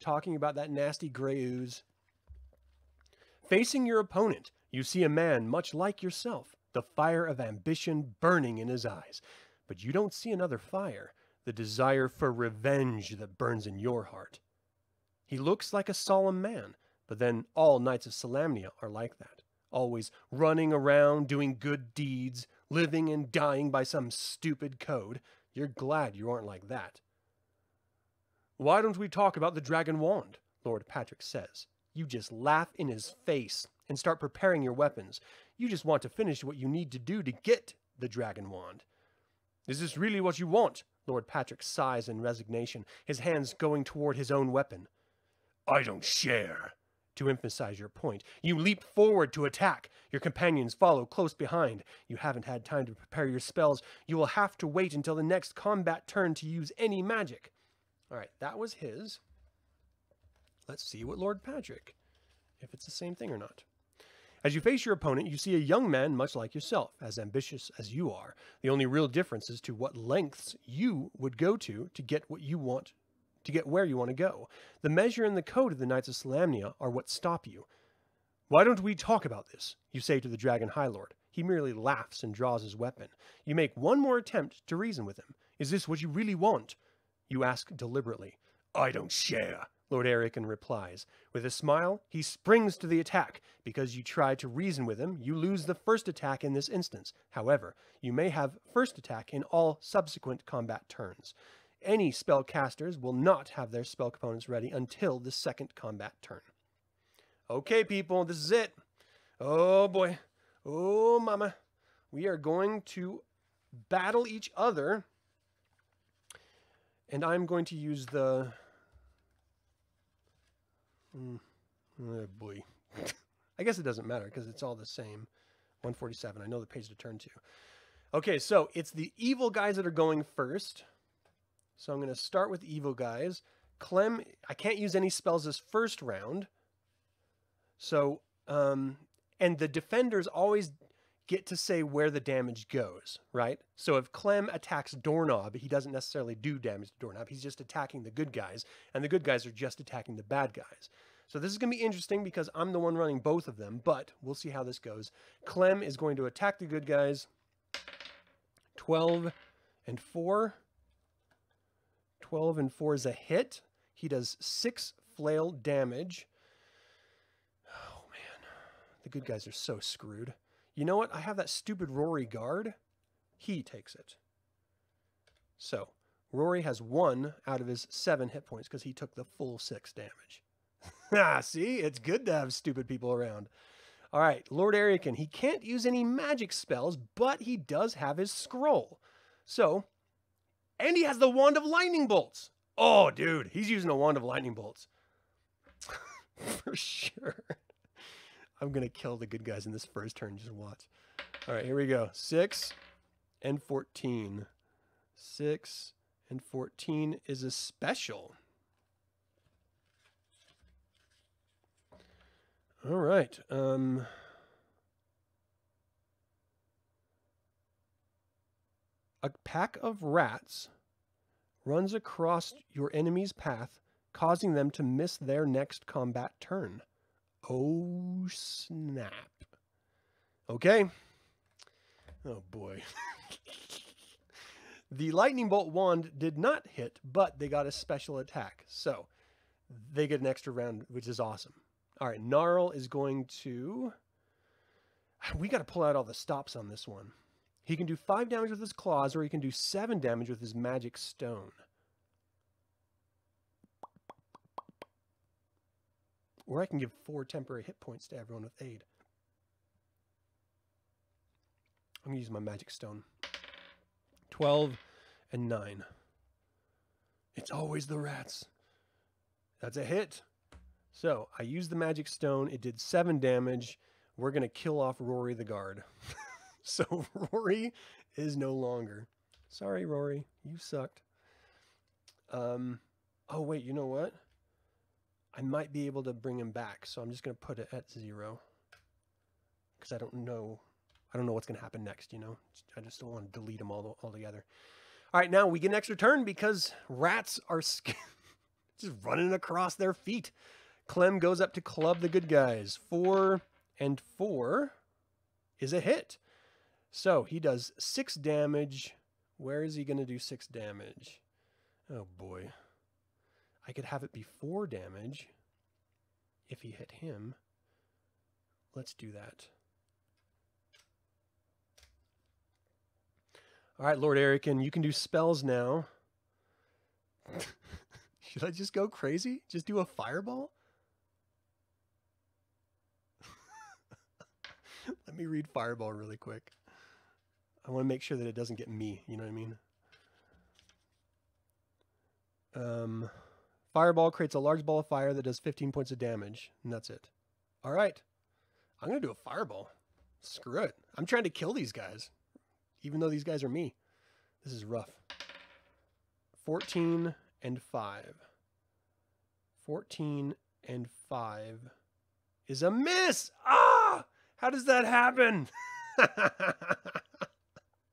talking about that nasty Grey Ooze. Facing your opponent, you see a man much like yourself, the fire of ambition burning in his eyes. But you don't see another fire, the desire for revenge that burns in your heart. He looks like a solemn man, but then all Knights of Solamnia are like that, always running around, doing good deeds, living and dying by some stupid code. You're glad you aren't like that. Why don't we talk about the Dragonwand, Lord Patrick says. You just laugh in his face and start preparing your weapons. You just want to finish what you need to do to get the Dragonwand. Is this really what you want? Lord Patrick sighs in resignation, his hands going toward his own weapon. I don't share. To emphasize your point, you leap forward to attack. Your companions follow close behind. You haven't had time to prepare your spells. You will have to wait until the next combat turn to use any magic. All right, that was his. Let's see what Lord Patrick, if it's the same thing or not. As you face your opponent, you see a young man much like yourself, as ambitious as you are. The only real difference is to what lengths you would go to to get what you want. To get where you want to go. The measure and the code of the Knights of Solamnia are what stop you. "Why don't we talk about this?" you say to the Dragon Highlord. He merely laughs and draws his weapon. You make one more attempt to reason with him. "Is this what you really want?" you ask deliberately. "I don't share," Lord Ariakan replies. With a smile, he springs to the attack. Because you try to reason with him, you lose the first attack in this instance. However, you may have first attack in all subsequent combat turns. Any spellcasters will not have their spell components ready until the second combat turn. Okay, people, this is it. Oh, boy. Oh, mama. We are going to battle each other. And I'm going to use the... Mm. Oh, boy. I guess it doesn't matter because it's all the same. one forty-seven. I know the page to turn to. Okay, so it's the evil guys that are going first. So I'm going to start with evil guys. Clem, I can't use any spells this first round. So, um, and the defenders always get to say where the damage goes, right? So if Clem attacks Doorknob, he doesn't necessarily do damage to Doorknob. He's just attacking the good guys, and the good guys are just attacking the bad guys. So this is going to be interesting because I'm the one running both of them, but we'll see how this goes. Clem is going to attack the good guys. twelve and four. twelve and four is a hit. He does six flail damage. Oh, man. The good guys are so screwed. You know what? I have that stupid Rory guard. He takes it. So, Rory has one out of his seven hit points because he took the full six damage. Ah, see? It's good to have stupid people around. All right, Lord Ariakan. He can't use any magic spells, but he does have his scroll. So... and he has the Wand of Lightning Bolts. Oh, dude, he's using a Wand of Lightning Bolts. For sure. I'm going to kill the good guys in this first turn. Just watch. All right, here we go. six and fourteen. six and fourteen is a special. All right. Um... A pack of rats runs across your enemy's path, causing them to miss their next combat turn. Oh, snap. Okay. Oh, boy. The lightning bolt wand did not hit, but they got a special attack. So they get an extra round, which is awesome. All right. Gnarl is going to... we got to pull out all the stops on this one. He can do five damage with his claws, or he can do seven damage with his magic stone. Or I can give four temporary hit points to everyone with aid. I'm going to use my magic stone. twelve and nine. It's always the rats. That's a hit. So, I used the magic stone. It did seven damage. We're going to kill off Rory the guard. So Rory is no longer. Sorry, Rory. You sucked. Um, oh, wait. You know what? I might be able to bring him back. So I'm just going to put it at zero. Because I don't know. I don't know what's going to happen next, you know? I just don't want to delete them all, all together. All right. Now we get an extra turn because rats are just running across their feet. Clem goes up to club the good guys. Four and four is a hit. So, he does six damage. Where is he going to do six damage? Oh, boy. I could have it be four damage if he hit him. Let's do that. All right, Lord Ariakan, you can do spells now. Should I just go crazy? Just do a fireball? Let me read fireball really quick. I want to make sure that it doesn't get me, you know what I mean? Um, fireball creates a large ball of fire that does fifteen points of damage, and that's it. All right. I'm going to do a fireball. Screw it. I'm trying to kill these guys, even though these guys are me. This is rough. fourteen and five. fourteen and five is a miss! Ah! How does that happen?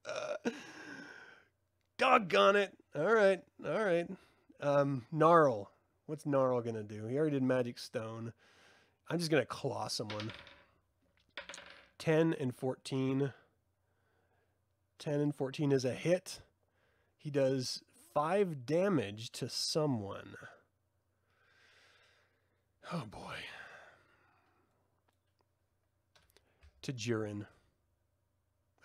Uh, doggone it. All right. All right. Um, Gnarl. What's Gnarl going to do? He already did Magic Stone. I'm just going to claw someone. ten and fourteen. ten and fourteen is a hit. He does five damage to someone. Oh, boy. To Jiren.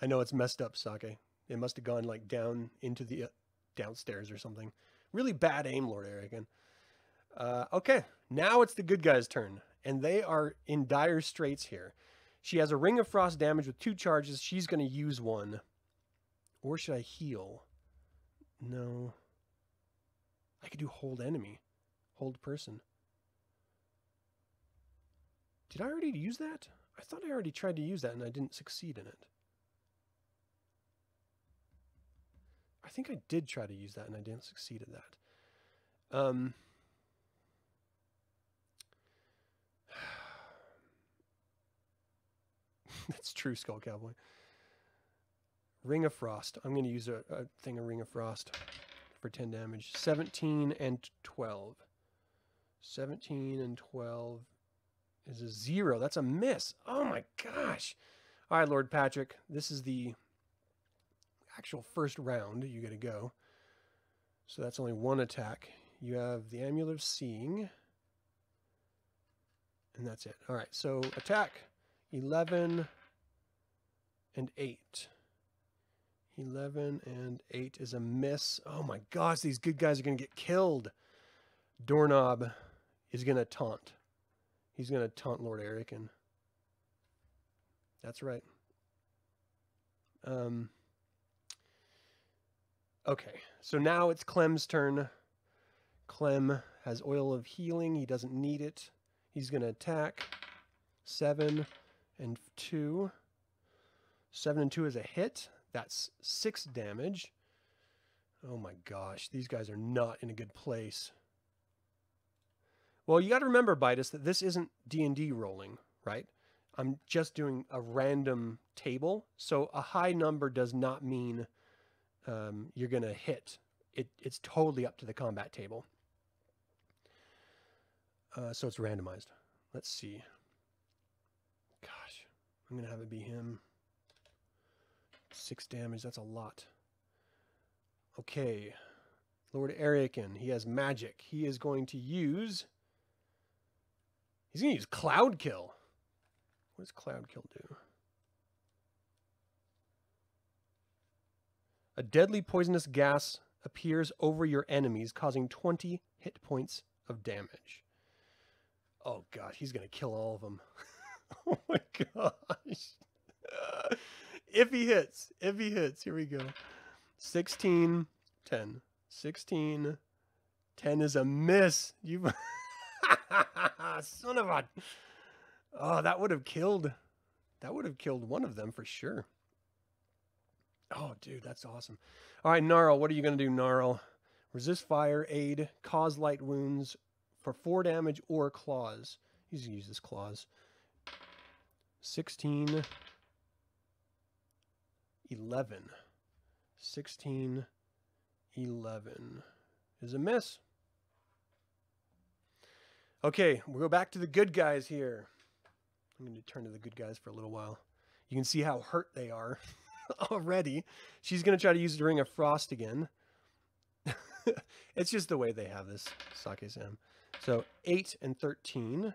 I know it's messed up, Sake. It must have gone, like, down into the uh, downstairs or something. Really bad aim, Lord Ariakan. Uh, okay, now it's the good guy's turn. And they are in dire straits here. She has a Ring of Frost damage with two charges. She's going to use one. Or should I heal? No. I could do hold enemy. Hold person. Did I already use that? I thought I already tried to use that and I didn't succeed in it. I think I did try to use that and I didn't succeed at that. Um... That's true, Skull Cowboy. Ring of Frost. I'm going to use a, a thing of Ring of Frost for ten damage. seventeen and twelve. seventeen and twelve is a zero. That's a miss. Oh my gosh. All right, Lord Patrick. This is the actual first round. You got to go. So that's only one attack. You have the Amulet of Seeing. And that's it. All right, so attack. eleven and eight. eleven and eight is a miss. Oh my gosh, these good guys are going to get killed. Doorknob is going to taunt. He's going to taunt Lord Ariakan. That's right. Um, okay, so now it's Clem's turn. Clem has Oil of Healing. He doesn't need it. He's going to attack. seven and two. seven and two is a hit. That's six damage. Oh my gosh, these guys are not in a good place. Well, you got to remember, Bitus, that this isn't D and D rolling, right? I'm just doing a random table, so a high number does not mean um, you're going to hit. It, it's totally up to the combat table. Uh, so it's randomized. Let's see. Gosh, I'm going to have it be him. Six damage, that's a lot. Okay, Lord Ariakan, he has magic. He is going to use... He's going to use Cloud Kill. What does Cloud Kill do? A deadly poisonous gas appears over your enemies, causing twenty hit points of damage. Oh, God, he's going to kill all of them. Oh, my gosh. Uh, if he hits. If he hits. Here we go. sixteen, ten. sixteen, ten is a miss. You son of a... Oh, that would have killed. That would have killed one of them for sure. Oh, dude, that's awesome. All right, Gnarl, what are you going to do, Gnarl? Resist fire, aid, cause light wounds for four damage or claws. He's going to use this claws. sixteen, eleven. sixteen, eleven is a miss. Okay, we'll go back to the good guys here. I'm going to turn to the good guys for a little while. You can see how hurt they are already. She's going to try to use the Ring of Frost again. It's just the way they have this, Sake-san. So eight and thirteen.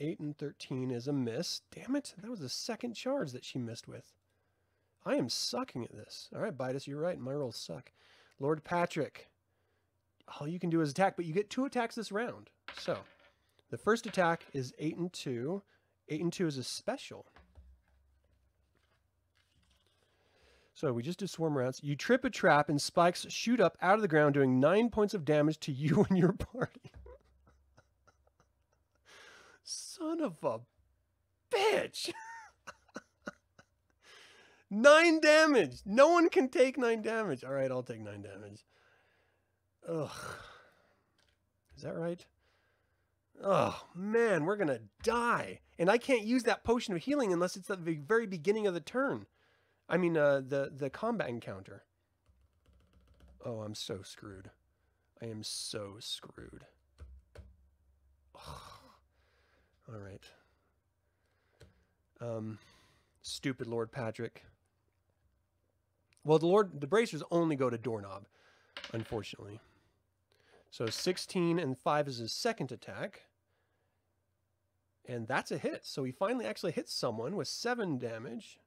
eight and thirteen is a miss. Damn it. That was the second charge that she missed with. I am sucking at this. All right, Bitus, you're right. My rolls suck. Lord Patrick. All you can do is attack, but you get two attacks this round. So the first attack is eight and two. eight and two is a special. So we just do swarm rounds. You trip a trap and spikes shoot up out of the ground, doing nine points of damage to you and your party. Son of a bitch. Nine damage. No one can take nine damage. All right, I'll take nine damage. Ugh. Is that right? Oh, man, we're going to die. And I can't use that potion of healing unless it's at the very beginning of the turn. I mean, uh, the, the combat encounter. Oh, I'm so screwed. I am so screwed. Ugh. All right. Um, stupid Lord Patrick. Well, the Lord, the bracers only go to doorknob, unfortunately. So sixteen and five is his second attack. And that's a hit. So he finally actually hits someone with seven damage.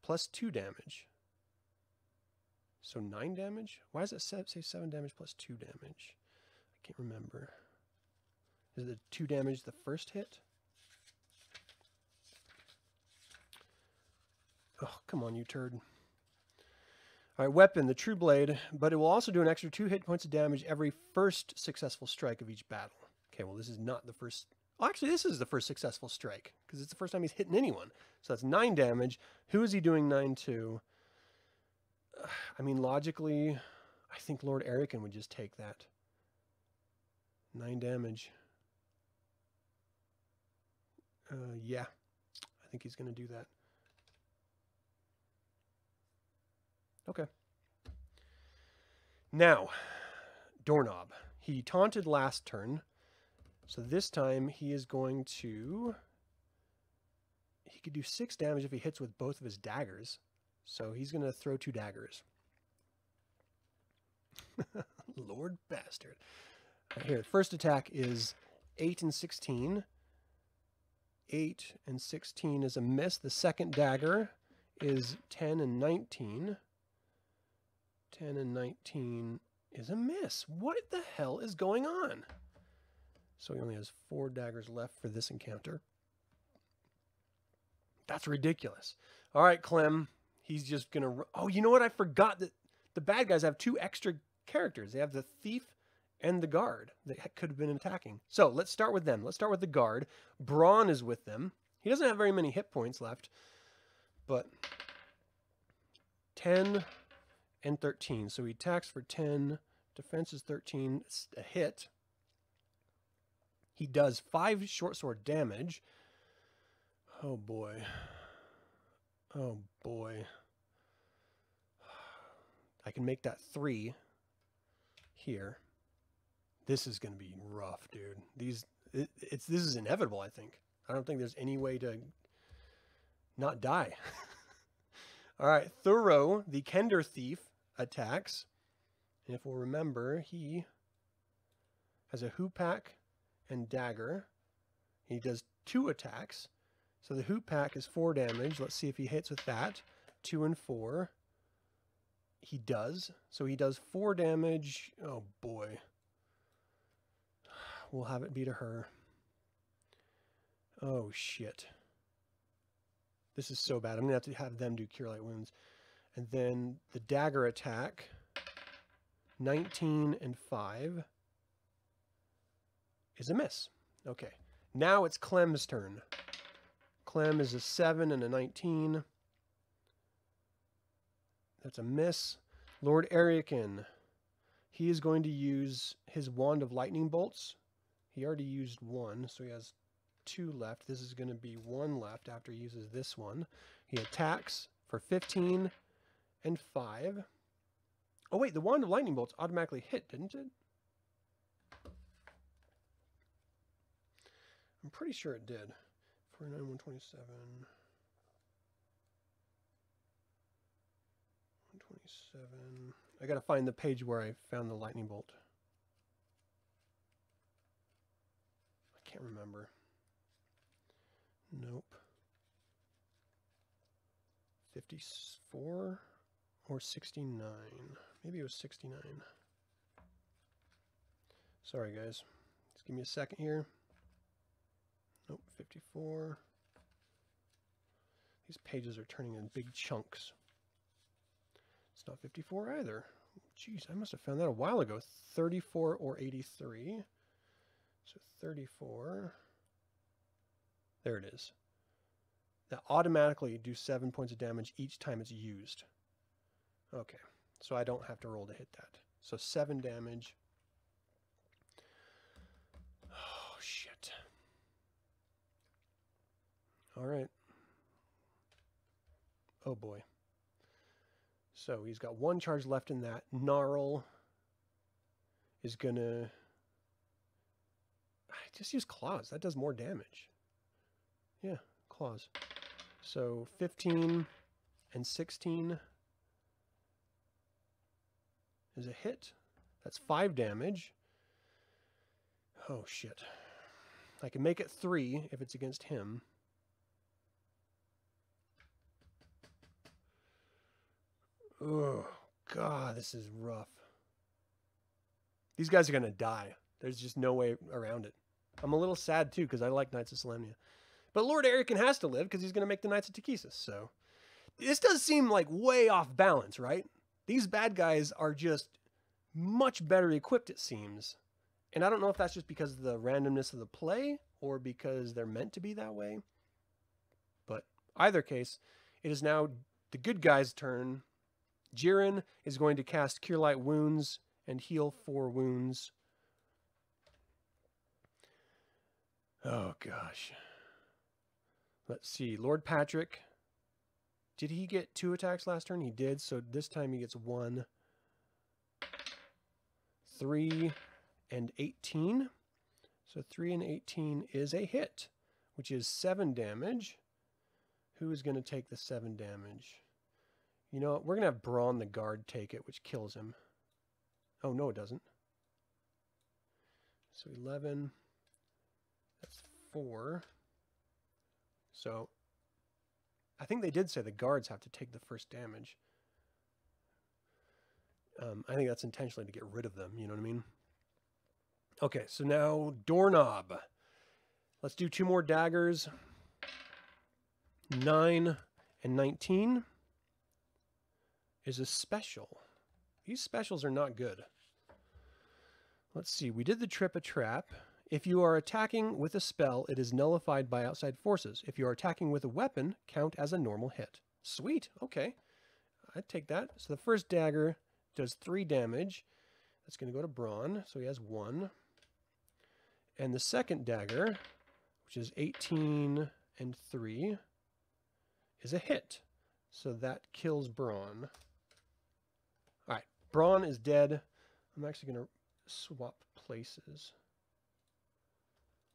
Plus two damage. So nine damage? Why does it say seven damage plus two damage? I can't remember. Is it two damage the first hit? Oh, come on, you turd. Alright, weapon, the True Blade, but it will also do an extra two hit points of damage every first successful strike of each battle. Okay, well this is not the first... Oh, actually, this is the first successful strike, because it's the first time he's hitting anyone. So that's nine damage. Who is he doing nine to? Uh, I mean, logically, I think Lord Ariakan would just take that. Nine damage. Uh, yeah, I think he's going to do that. Okay. Now, doorknob. He taunted last turn. So this time he is going to... He could do six damage if he hits with both of his daggers. So he's going to throw two daggers. Lord bastard. Right, here, first attack is eight and sixteen. eight and sixteen is a miss. The second dagger is ten and nineteen. ten and nineteen is a miss. What the hell is going on? So he only has four daggers left for this encounter. That's ridiculous. All right, Clem. He's just going to... Oh, you know what? I forgot that the bad guys have two extra characters. They have the thief and the guard that could have been attacking. So let's start with them. Let's start with the guard. Braun is with them. He doesn't have very many hit points left. But ten and thirteen. So he attacks for ten. Defense is thirteen. It's a hit. He does five short sword damage. Oh boy. Oh boy. I can make that three here. This is going to be rough, dude. These it, it's this is inevitable, I think. I don't think there's any way to not die. All right, Thuro, the Kender Thief, attacks. And if we'll remember, he has a hoopak and dagger. He does two attacks. So the hoop pack is four damage. Let's see if he hits with that. Two and four. He does. So he does four damage. Oh boy. We'll have it be to her. Oh shit. This is so bad. I'm gonna have to have them do cure light wounds. And then the dagger attack. nineteen and five. Is a miss. Okay. Now it's Clem's turn. Clem is a seven and a nineteen. That's a miss. Lord Ariakan. He is going to use his Wand of Lightning Bolts. He already used one, so he has two left. This is going to be one left after he uses this one. He attacks for fifteen and five. Oh wait, the Wand of Lightning Bolts automatically hit, didn't it? I'm pretty sure it did. forty-nine, one twenty-seven. one twenty-seven. I gotta find the page where I found the lightning bolt. I can't remember. Nope. fifty-four or sixty-nine. Maybe it was sixty-nine. Sorry, guys. Just give me a second here. Nope, fifty-four. These pages are turning in big chunks. It's not fifty-four either. Jeez, I must have found that a while ago. thirty-four or eighty-three. So thirty-four. There it is. That automatically do seven points of damage each time it's used. Okay, so I don't have to roll to hit that. So seven damage. Oh, shit. All right. Oh boy. So he's got one charge left in that. Gnarl is gonna... I just use claws. That does more damage. Yeah, claws. So fifteen and sixteen is a hit. That's five damage. Oh, shit. I can make it three if it's against him. Oh, God, this is rough. These guys are going to die. There's just no way around it. I'm a little sad, too, because I like Knights of Solamnia. But Lord Ariakan has to live because he's going to make the Knights of Takhisis. So this does seem like way off balance, right? These bad guys are just much better equipped, it seems. And I don't know if that's just because of the randomness of the play or because they're meant to be that way. But either case, it is now the good guys' turn. Jiren is going to cast Cure Light Wounds and heal four wounds. Oh, gosh. Let's see. Lord Patrick. Did he get two attacks last turn? He did, so this time he gets one. three and eighteen. So three and eighteen is a hit, which is seven damage. Who is going to take the seven damage? You know what? We're going to have Brawn the Guard take it, which kills him. Oh, no, it doesn't. So eleven. That's four. So I think they did say the guards have to take the first damage. Um, I think that's intentionally to get rid of them. You know what I mean? Okay, so now Doorknob. Let's do two more daggers. nine and nineteen is a special. These specials are not good. Let's see. We did the Trip a Trap. If you are attacking with a spell, it is nullified by outside forces. If you are attacking with a weapon, count as a normal hit. Sweet. Okay. I'd take that. So the first dagger does three damage. That's going to go to Brawn. So he has one. And the second dagger, which is eighteen and three, is a hit. So that kills Brawn. All right. Brawn is dead. I'm actually going to swap places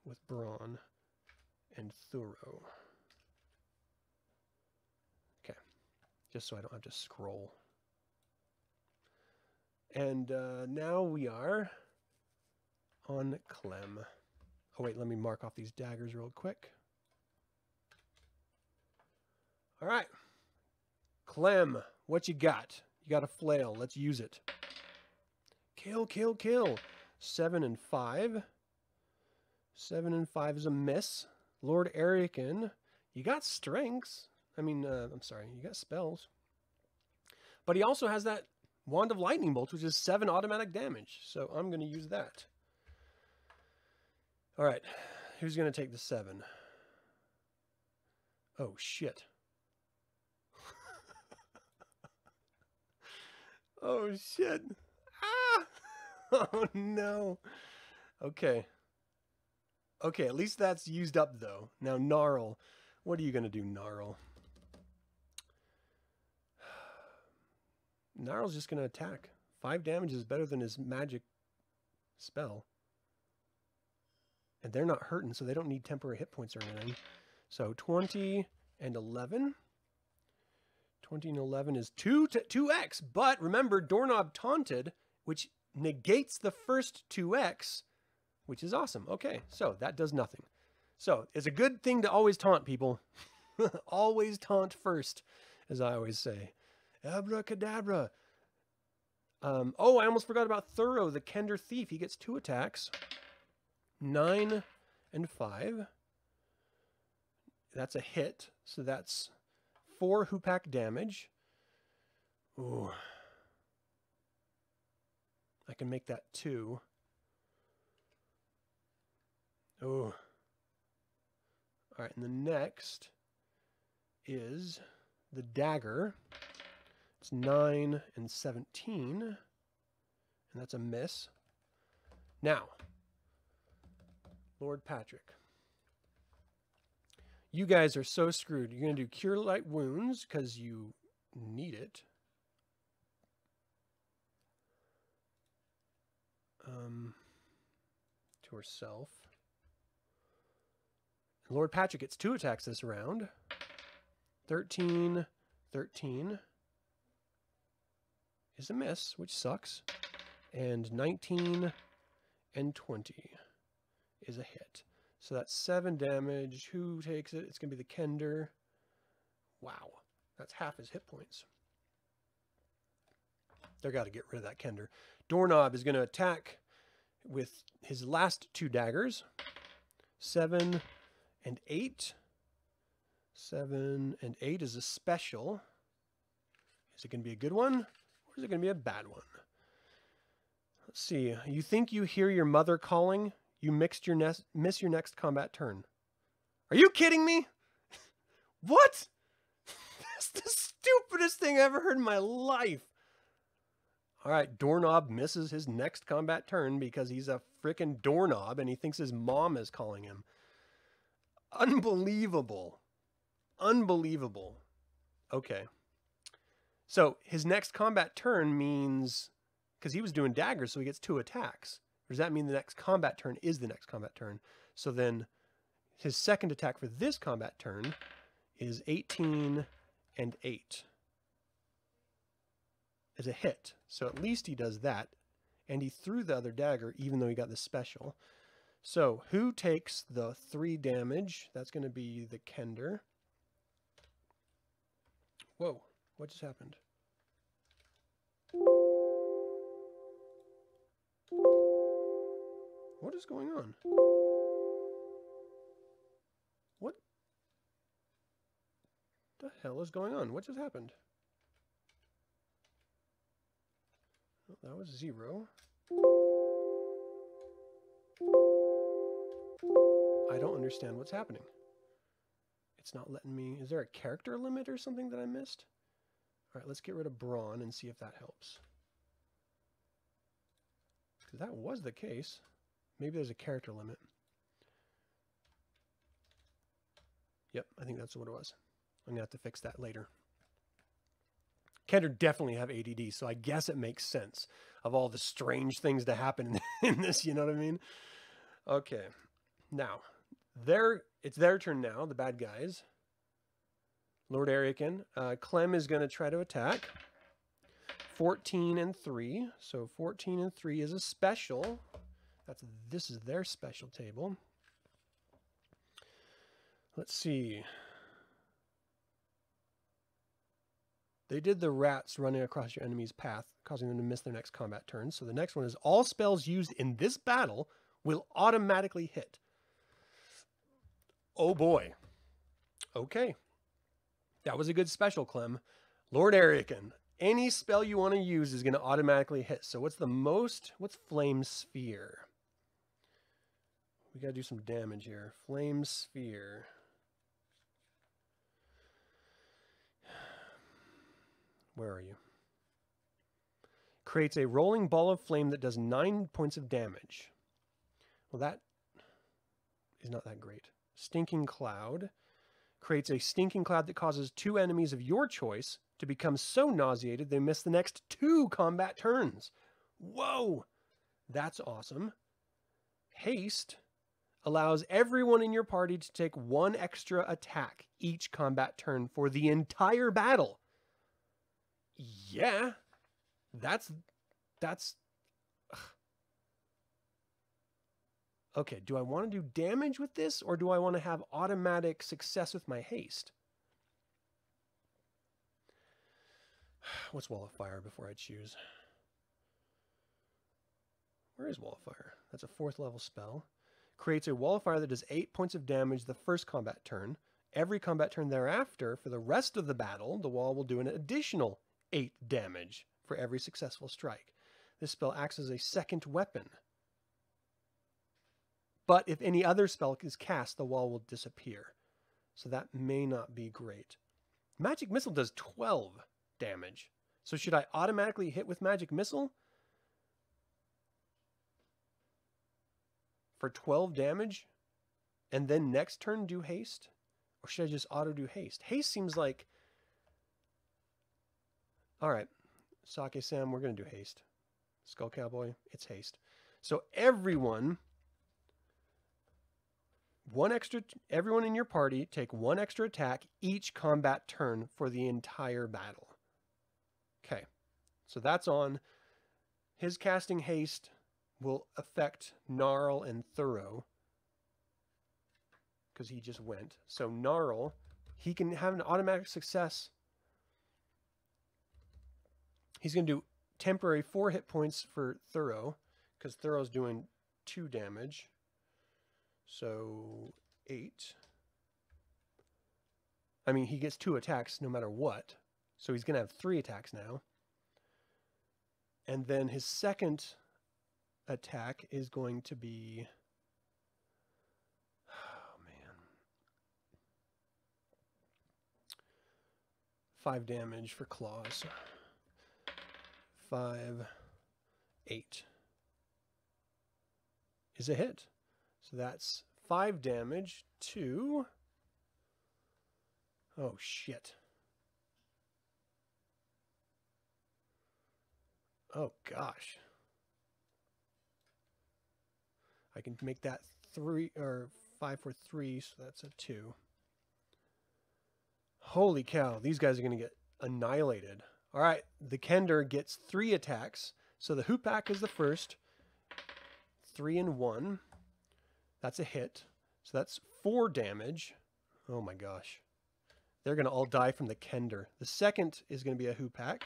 with Brawn and Thuro. Okay. Just so I don't have to scroll. And uh, now we are on Clem. Oh, wait. Let me mark off these daggers real quick. All right. Clem, what you got? You got a flail. Let's use it. Kill, kill, kill. Seven and five. Seven and five is a miss. Lord Ariakan, you got strengths. I mean, uh, I'm sorry, you got spells. But he also has that Wand of Lightning Bolts, which is seven automatic damage. So I'm going to use that. All right, who's going to take the seven? Oh, shit. Oh, shit. Ah! Oh, no. Okay. Okay, at least that's used up, though. Now, Gnarl. What are you going to do, Gnarl? Gnarl's just going to attack. Five damage is better than his magic spell. And they're not hurting, so they don't need temporary hit points or anything. So twenty and eleven. twenty and eleven is two to two x. But remember, Doorknob taunted, which negates the first two x. Which is awesome. Okay, so that does nothing. So it's a good thing to always taunt, people. Always taunt first, as I always say. Abracadabra. Um, oh, I almost forgot about Thuro, the Kender Thief. He gets two attacks. Nine and five. That's a hit. So that's four Hoopak damage. Ooh. I can make that two. Oh, all right. And the next is the dagger. It's nine and seventeen, and that's a miss. Now, Lord Patrick, you guys are so screwed. You're going to do Cure Light Wounds because you need it. Um, to herself. Lord Patrick gets two attacks this round. thirteen, thirteen is a miss, which sucks. And nineteen and twenty is a hit. So that's seven damage. Who takes it? It's going to be the Kender. Wow. That's half his hit points. They've got to get rid of that Kender. Doorknob is going to attack with his last two daggers. Seven and eight. Seven and eight is a special. Is it going to be a good one? Or is it going to be a bad one? Let's see. You think you hear your mother calling? You mixed your nest, miss your next combat turn. Are you kidding me? What? That's the stupidest thing I ever heard in my life. All right, Doorknob misses his next combat turn because he's a freaking doorknob and he thinks his mom is calling him. Unbelievable. Unbelievable. Okay. So his next combat turn means, because he was doing daggers, so he gets two attacks. Or does that mean the next combat turn is the next combat turn? So then his second attack for this combat turn is eighteen and eight. As a hit, so at least he does that, and he threw the other dagger even though he got the special. So who takes the three damage? That's going to be the Kender. Whoa, what just happened? What is going on? What the hell is going on? What just happened? That was zero. I don't understand what's happening. It's not letting me... Is there a character limit or something that I missed? All right, let's get rid of brawn and see if that helps. Because that was the case. Maybe there's a character limit. Yep, I think that's what it was. I'm going to have to fix that later. Kender definitely have A D D, so I guess it makes sense of all the strange things to happen in this, you know what I mean? Okay, now, their, it's their turn now, the bad guys. Lord Ariakan. Uh, Clem is going to try to attack. fourteen and three, so fourteen and three is a special. That's, this is their special table. Let's see. They did the rats running across your enemy's path, causing them to miss their next combat turn. So the next one is all spells used in this battle will automatically hit. Oh boy. Okay. That was a good special, Clem. Lord Ariakan, any spell you want to use is going to automatically hit. So what's the most? What's Flame Sphere? We got to do some damage here. Flame Sphere. Where are you? Creates a rolling ball of flame that does nine points of damage. Well, that is not that great. Stinking Cloud. Creates a stinking cloud that causes two enemies of your choice to become so nauseated they miss the next two combat turns. Whoa! That's awesome. Haste allows everyone in your party to take one extra attack each combat turn for the entire battle. Yeah, that's, that's, ugh. Okay, do I want to do damage with this, or do I want to have automatic success with my haste? What's Wall of Fire before I choose? Where is Wall of Fire? That's a fourth level spell. Creates a Wall of Fire that does eight points of damage the first combat turn. Every combat turn thereafter, for the rest of the battle, the wall will do an additional eight damage for every successful strike. This spell acts as a second weapon. But if any other spell is cast, the wall will disappear. So that may not be great. Magic Missile does twelve damage. So should I automatically hit with Magic Missile? For twelve damage? And then next turn do haste? Or should I just auto-do haste? Haste seems like... Alright. Sake-san, we're going to do haste. Skull Cowboy, it's haste. So everyone one extra, everyone in your party take one extra attack each combat turn for the entire battle. Okay, so that's on. His casting haste will affect Gnarl and Thurrow because he just went. So Gnarl, he can have an automatic success. He's going to do temporary four hit points for Thurrow because Thurrow's doing two damage. So eight. I mean, he gets two attacks no matter what. So he's going to have three attacks now. And then his second attack is going to be... Oh, man. Five damage for claws. Five, eight. Is a hit. So that's five damage to... Oh, shit. Oh, gosh. I can make that three, or five for three, so that's a two. Holy cow, these guys are going to get annihilated. All right, the Kender gets three attacks. So the Hoopak is the first. Three and one. That's a hit. So that's four damage. Oh my gosh. They're going to all die from the Kender. The second is going to be a Hoopak.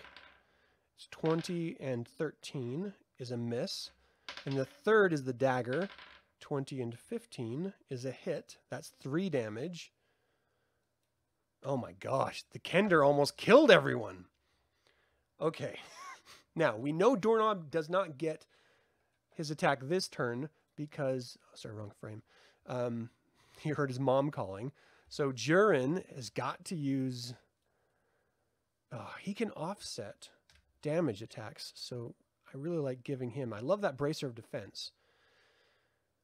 It's twenty and thirteen is a miss. And the third is the dagger. twenty and fifteen is a hit. That's three damage. Oh my gosh. The Kender almost killed everyone. Okay. Now, we know Doorknob does not get his attack this turn because... Oh, sorry, wrong frame. Um, he heard his mom calling. So Jurin has got to use... Oh, he can offset damage attacks, so I really like giving him. I love that Bracer of Defense.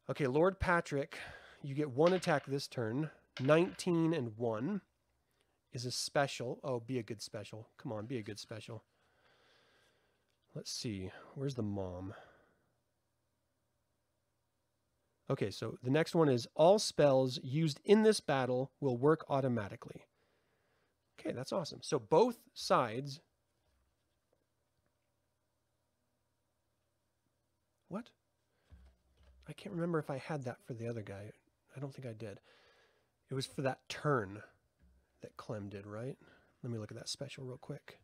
Okay, Lord Patrick, you get one attack this turn. nineteen and one is a special. Oh, be a good special. Come on, be a good special. Let's see. Where's the mom? Okay, so the next one is all spells used in this battle will work automatically. Okay, that's awesome. So both sides... What? I can't remember if I had that for the other guy. I don't think I did. It was for that turn that Clem did, right? Let me look at that special real quick.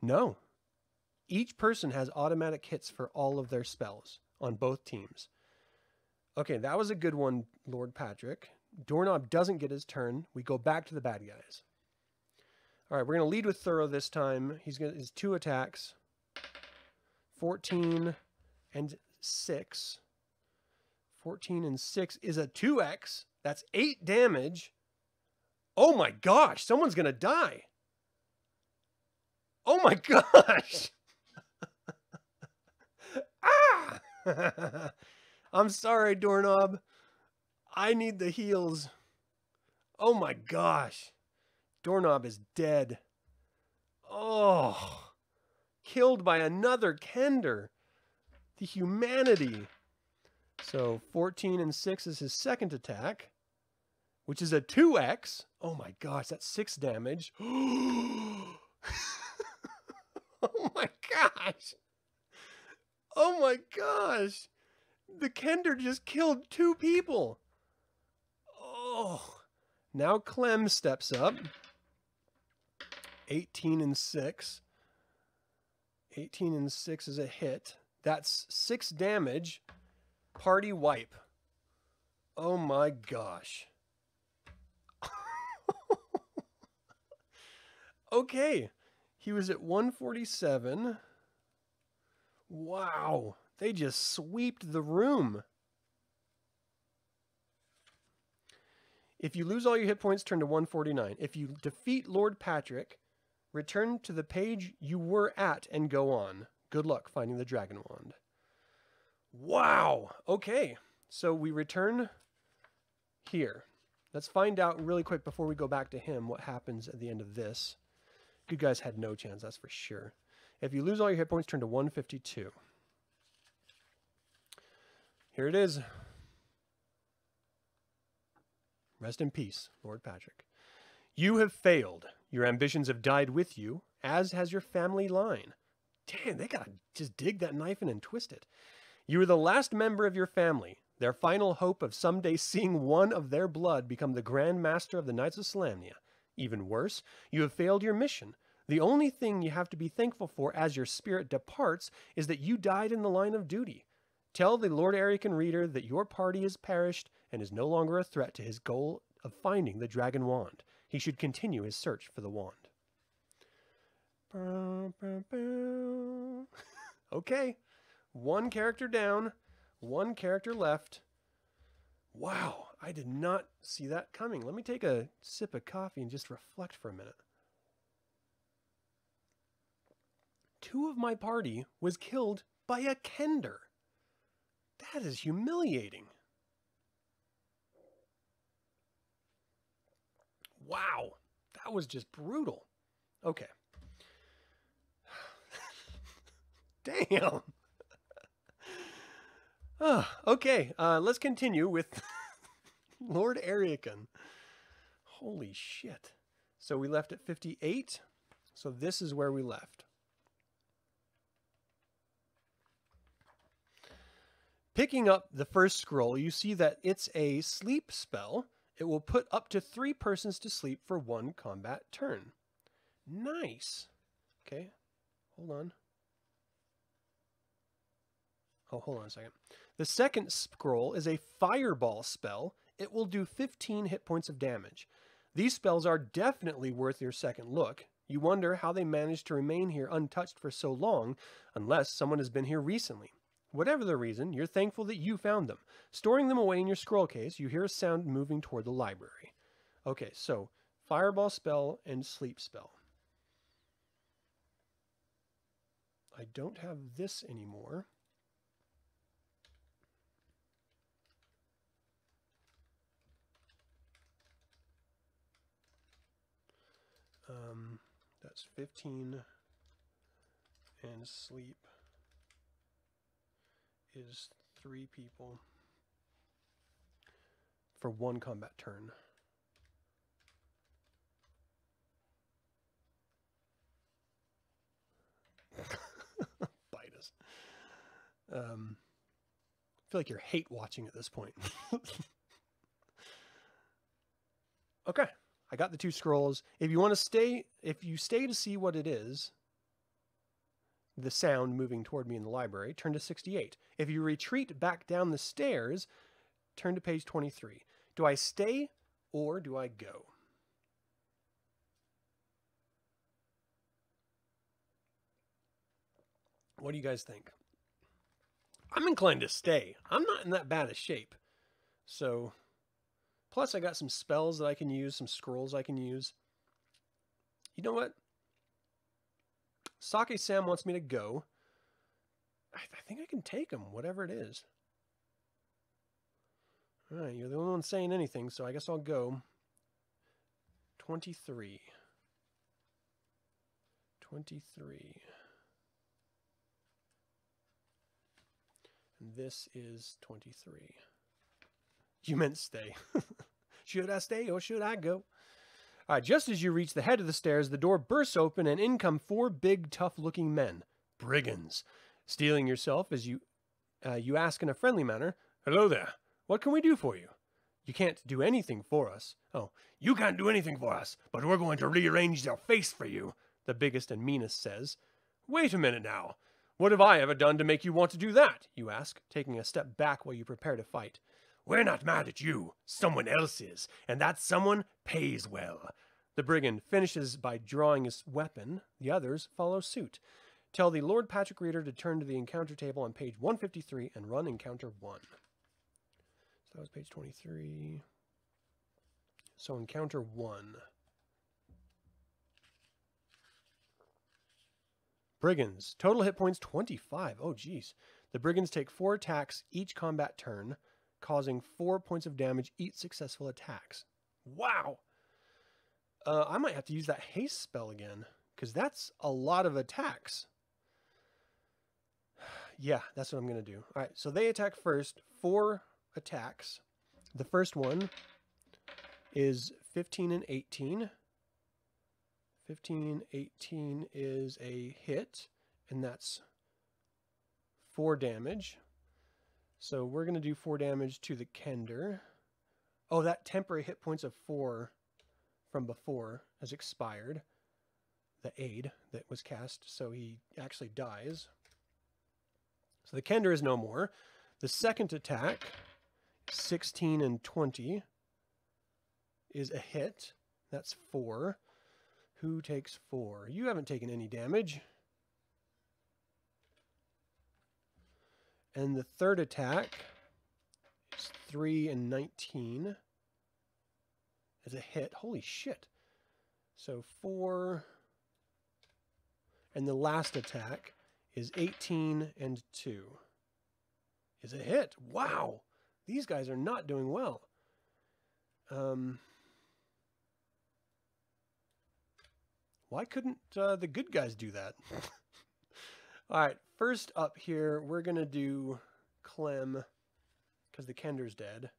No. Each person has automatic hits for all of their spells on both teams. Okay, that was a good one, Lord Patrick. Doorknob doesn't get his turn. We go back to the bad guys. All right, we're going to lead with Thurrow this time. He's going to his two attacks. fourteen and six. fourteen and six is a two X. That's eight damage. Oh my gosh, someone's going to die. Oh my gosh. Ah! I'm sorry, Doorknob. I need the heals. Oh my gosh. Doorknob is dead. Oh. Killed by another Kender. The humanity. So fourteen and six is his second attack, which is a two X. Oh my gosh, that's six damage. Oh my gosh. Oh my gosh. The Kender just killed two people. Oh. Now Clem steps up. eighteen and six. eighteen and six is a hit. That's six damage. Party wipe. Oh my gosh. Okay. He was at one forty-seven. Wow. They just sweeped the room. If you lose all your hit points, turn to one forty-nine. If you defeat Lord Patrick, return to the page you were at and go on. Good luck finding the Dragon Wand. Wow! Okay, so we return here. Let's find out really quick before we go back to him what happens at the end of this. Good guys had no chance, that's for sure. If you lose all your hit points, turn to one fifty-two. Here it is. Rest in peace, Lord Patrick. You have failed. Your ambitions have died with you, as has your family line. Damn, they gotta just dig that knife in and twist it. You are the last member of your family, their final hope of someday seeing one of their blood become the Grand Master of the Knights of Solamnia. Even worse, you have failed your mission. The only thing you have to be thankful for as your spirit departs is that you died in the line of duty. Tell the Lord Ariakan reader that your party has perished and is no longer a threat to his goal of finding the Dragon Wand. He should continue his search for the wand. Okay. One character down. One character left. Wow. I did not see that coming. Let me take a sip of coffee and just reflect for a minute. Two of my party was killed by a kender. That is humiliating. Wow. That was just brutal. Okay. Damn. Oh, okay, uh, let's continue with Lord Ariakan. Holy shit. So we left at fifty-eight. So this is where we left. Picking up the first scroll, you see that it's a sleep spell. It will put up to three persons to sleep for one combat turn. Nice. Okay, hold on. Oh, hold on a second. The second scroll is a fireball spell. It will do fifteen hit points of damage. These spells are definitely worth your second look. You wonder how they managed to remain here untouched for so long, unless someone has been here recently. Whatever the reason, you're thankful that you found them. Storing them away in your scroll case, you hear a sound moving toward the library. Okay, so fireball spell and sleep spell. I don't have this anymore. Um, that's fifteen, and sleep is three people for one combat turn. Bite us. Um, I feel like you're hate watching at this point. Okay. I got the two scrolls. If you want to stay, if you stay to see what it is, the sound moving toward me in the library, turn to sixty-eight. If you retreat back down the stairs, turn to page twenty-three. Do I stay or do I go? What do you guys think? I'm inclined to stay. I'm not in that bad of shape. So... plus, I got some spells that I can use, some scrolls I can use. You know what? Sake Sam wants me to go. I, th I think I can take him, whatever it is. All right, you're the only one saying anything, so I guess I'll go. twenty-three. twenty-three. And this is twenty-three. You meant stay. Should I stay or should I go? All right, just as you reach the head of the stairs, the door bursts open and in come four big, tough-looking men. Brigands. Stealing yourself as you uh, you ask in a friendly manner, "Hello there. What can we do for you?" "You can't do anything for us." "Oh, you can't do anything for us, but we're going to rearrange their face for you," the biggest and meanest says. "Wait a minute now. What have I ever done to make you want to do that?" you ask, taking a step back while you prepare to fight. "We're not mad at you. Someone else is, and that someone pays well." The brigand finishes by drawing his weapon. The others follow suit. Tell the Lord Patrick reader to turn to the encounter table on page one fifty-three and run encounter one. So that was page twenty-three. So encounter one. Brigands. Total hit points twenty-five. Oh, geez. The brigands take four attacks each combat turn, causing four points of damage each successful attacks. Wow! Uh, I might have to use that haste spell again, because that's a lot of attacks. Yeah, that's what I'm going to do. All right, so they attack first. Four attacks. The first one is fifteen and eighteen. fifteen, eighteen is a hit, and that's four damage. So we're going to do four damage to the Kender. Oh, that temporary hit points of four from before has expired. The aid that was cast, so he actually dies. So the Kender is no more. The second attack, sixteen and twenty, is a hit. That's four. Who takes four? You haven't taken any damage. And the third attack is three and nineteen. Is a hit. Holy shit. So four. And the last attack is eighteen and two. Is a hit. Wow. These guys are not doing well. Um, why couldn't uh, the good guys do that? All right. First up here, we're going to do Clem because the Kender's dead.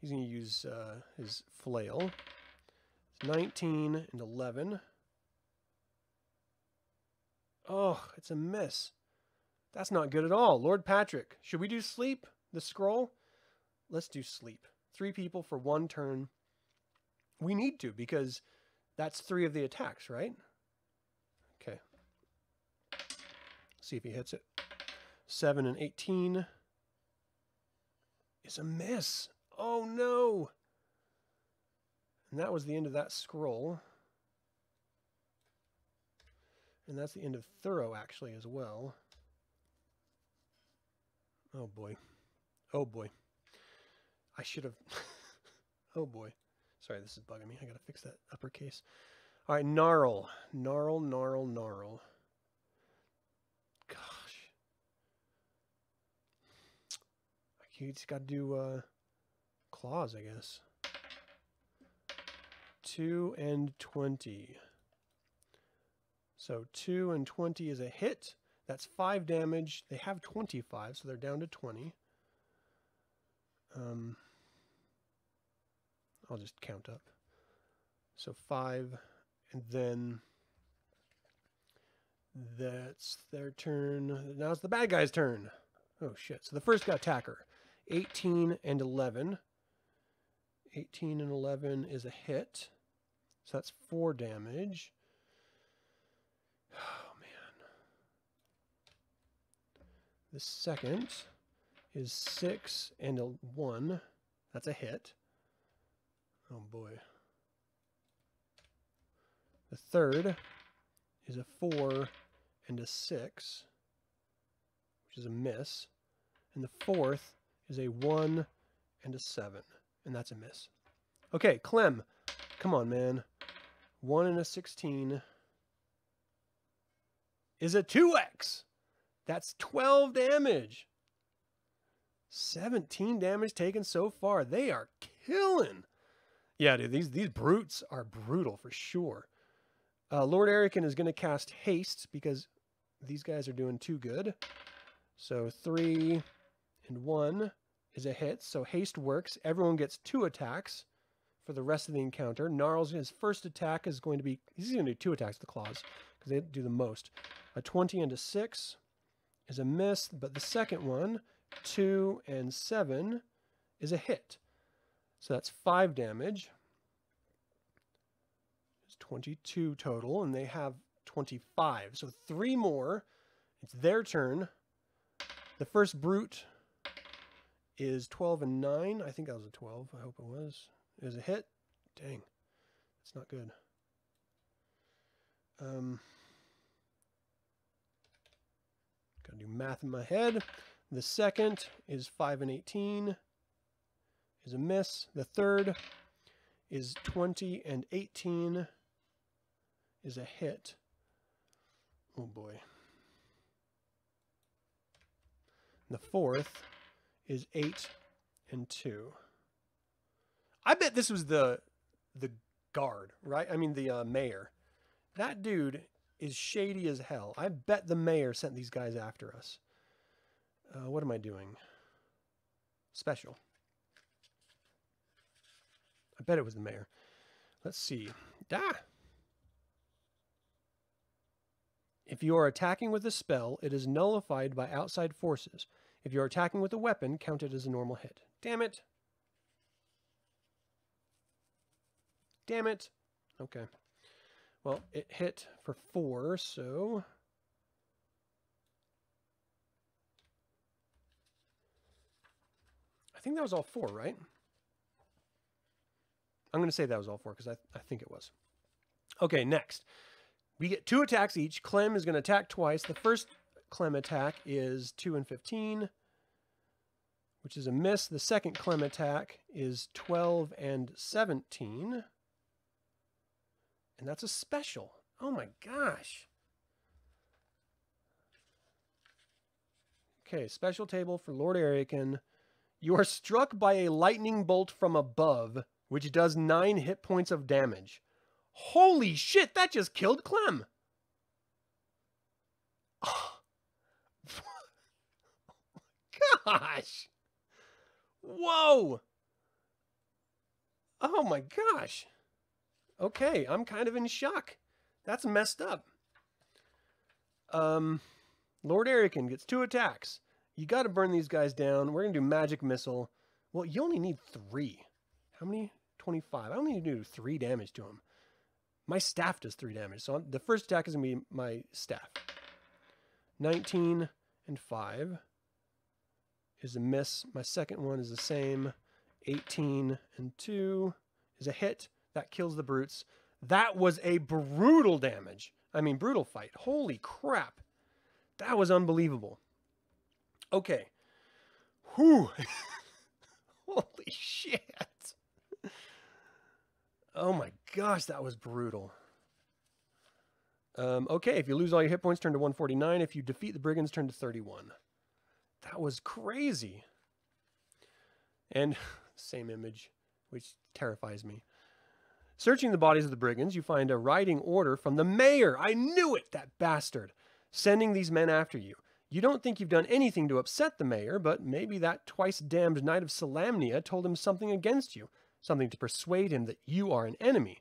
He's going to use uh, his flail. It's nineteen and eleven. Oh, it's a miss. That's not good at all. Lord Patrick, should we do sleep? The scroll? Let's do sleep. Three people for one turn. We need to because that's three of the attacks, right? Okay. See if he hits it. seven and eighteen is a miss. Oh no. And that was the end of that scroll. And that's the end of Thorough, actually, as well. Oh, boy. Oh, boy. I should have... oh, boy. Sorry, this is bugging me. I got to fix that uppercase. All right, Gnarl. Gnarl, Gnarl, Gnarl. Gosh. You just got to do uh, claws, I guess. two and twenty. So two and twenty is a hit. That's five damage. They have twenty-five, so they're down to twenty. Um, I'll just count up. So five, and then that's their turn. Now it's the bad guy's turn. Oh, shit. So the first attacker, eighteen and eleven. eighteen and eleven is a hit. So that's four damage. Oh, man. The second is six and a one. That's a hit. Oh, boy. The third is a four and a six, which is a miss. And the fourth is a one and a seven, and that's a miss. Okay, Clem. Come on, man. one and a sixteen. Is a two X. That's twelve damage. seventeen damage taken so far. They are killing. Yeah, dude, these, these brutes are brutal for sure. Uh, Lord Ariakan is going to cast haste because these guys are doing too good. So three and one is a hit. So haste works. Everyone gets two attacks for the rest of the encounter. Gnarl's, his first attack is going to be, he's going to do two attacks with the claws because they do the most. A twenty and a six is a miss, but the second one, two and seven, is a hit. So that's five damage. It's twenty-two total, and they have twenty-five. So three more. It's their turn. The first brute is twelve and nine. I think that was a twelve. I hope it was. It was a hit. Dang. It's not good. Um... Gotta do math in my head. The second is five and eighteen, is a miss. The third is twenty and eighteen, is a hit. Oh boy. The fourth is eight and two. I bet this was the the guard, right? I mean the uh, mayor. That dude is shady as hell. I bet the mayor sent these guys after us. Uh, what am I doing? Special. I bet it was the mayor. Let's see. Ah! If you are attacking with a spell, it is nullified by outside forces. If you are attacking with a weapon, count it as a normal hit. Damn it. Damn it. Okay. Well, it hit for four, so... I think that was all four, right? I'm going to say that was all four because I, I think it was. Okay, next. We get two attacks each. Clem is going to attack twice. The first Clem attack is two and fifteen, which is a miss. The second Clem attack is twelve and seventeen. And that's a special. Oh my gosh. Okay, special table for Lord Ariakan. You are struck by a lightning bolt from above, which does nine hit points of damage. Holy shit, that just killed Clem. Oh. Gosh. Whoa. Oh my gosh. Okay, I'm kind of in shock. That's messed up. Um, Lord Ariakan gets two attacks. You got to burn these guys down. We're going to do magic missile. Well, you only need three. How many? twenty-five. I only need to do three damage to him. My staff does three damage. So I'm, the first attack is going to be my staff. nineteen and five is a miss. My second one is the same. eighteen and two is a hit. That kills the brutes. That was a brutal damage. I mean, brutal fight. Holy crap. That was unbelievable. Okay. Whew. Holy shit. Oh my gosh, that was brutal. Um, okay, if you lose all your hit points, turn to one forty-nine. If you defeat the brigands, turn to thirty-one. That was crazy. And same image, which terrifies me. Searching the bodies of the brigands, you find a writing order from the mayor. I knew it, that bastard. Sending these men after you. You don't think you've done anything to upset the mayor, but maybe that twice-damned Knight of Solamnia told him something against you. Something to persuade him that you are an enemy.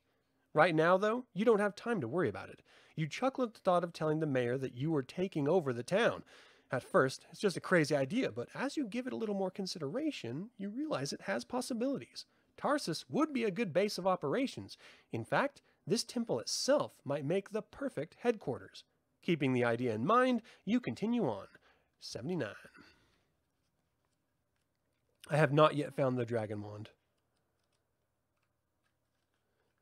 Right now, though, you don't have time to worry about it. You chuckle at the thought of telling the mayor that you were taking over the town. At first, it's just a crazy idea, but as you give it a little more consideration, you realize it has possibilities. Tarsus would be a good base of operations. In fact, this temple itself might make the perfect headquarters. Keeping the idea in mind, you continue on. seventy-nine. I have not yet found the Dragonwand.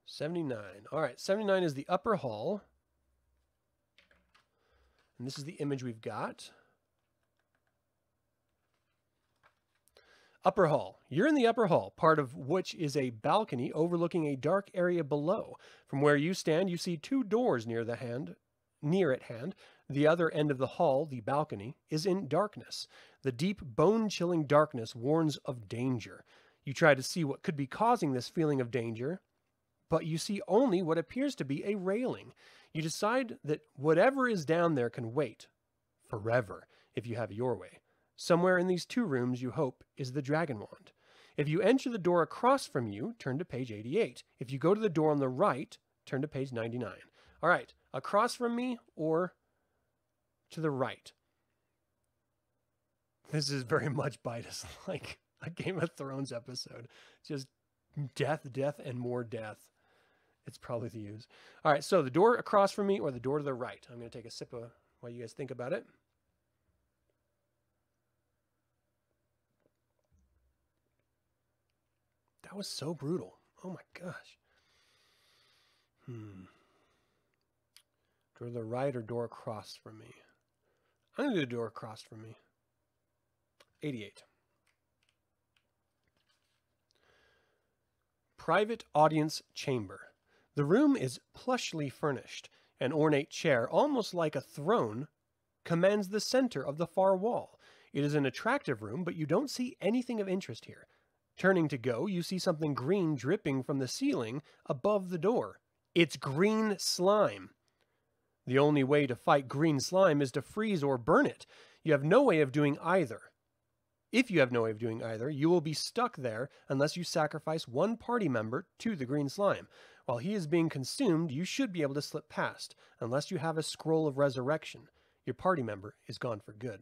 seventy-nine. All right, seventy-nine is the upper hall. And this is the image we've got. Upper hall. You're in the upper hall, part of which is a balcony overlooking a dark area below. From where you stand, you see two doors near the hand, near at hand. The other end of the hall, the balcony, is in darkness. The deep, bone-chilling darkness warns of danger. You try to see what could be causing this feeling of danger, but you see only what appears to be a railing. You decide that whatever is down there can wait forever if you have your way. Somewhere in these two rooms, you hope, is the Dragon Wand. If you enter the door across from you, turn to page eighty-eight. If you go to the door on the right, turn to page ninety-nine. All right, across from me or to the right. This is very much Bitus, like a Game of Thrones episode. Just death, death, and more death. It's probably the use. All right, so the door across from me or the door to the right. I'm going to take a sip of while you guys think about it. That was so brutal. Oh my gosh. Hmm. Door to the right or door across from me? I'm going to do the door across from me. eighty-eight. Private audience chamber. The room is plushly furnished. An ornate chair, almost like a throne, commands the center of the far wall. It is an attractive room, but you don't see anything of interest here. Turning to go, you see something green dripping from the ceiling above the door. It's green slime. The only way to fight green slime is to freeze or burn it. you have no way of doing either. If you have no way of doing either, you will be stuck there unless you sacrifice one party member to the green slime. While he is being consumed, you should be able to slip past, unless you have a scroll of resurrection. Your party member is gone for good.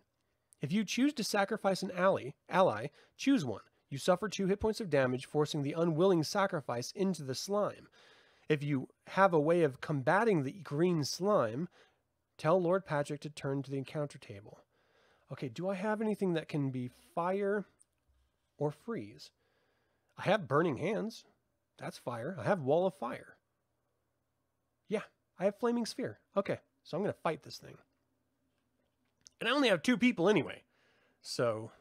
If you choose to sacrifice an ally, ally, choose one. You suffer two hit points of damage, forcing the unwilling sacrifice into the slime. If you have a way of combating the green slime, tell Lord Patrick to turn to the encounter table. Okay, do I have anything that can be fire or freeze? I have burning hands. That's fire. I have wall of fire. Yeah, I have flaming sphere. Okay, so I'm going to fight this thing. And I only have two people anyway. So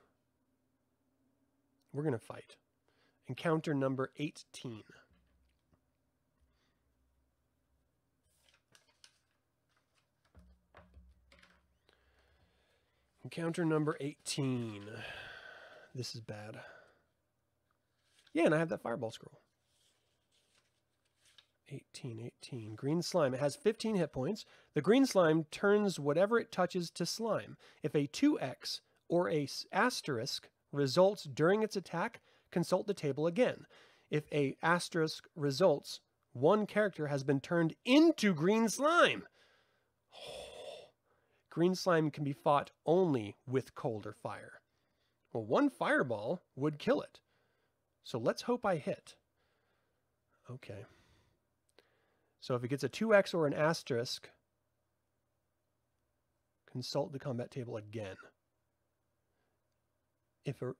we're going to fight. Encounter number eighteen. Encounter number eighteen. This is bad. Yeah, and I have that fireball scroll. eighteen, eighteen. Green slime. It has fifteen hit points. The green slime turns whatever it touches to slime. If a two X or a asterisk results during its attack, consult the table again. If a asterisk results, one character has been turned into green slime. Oh. Green slime can be fought only with cold or fire. Well, one fireball would kill it. So let's hope I hit. Okay. So if it gets a two X or an asterisk, consult the combat table again. If an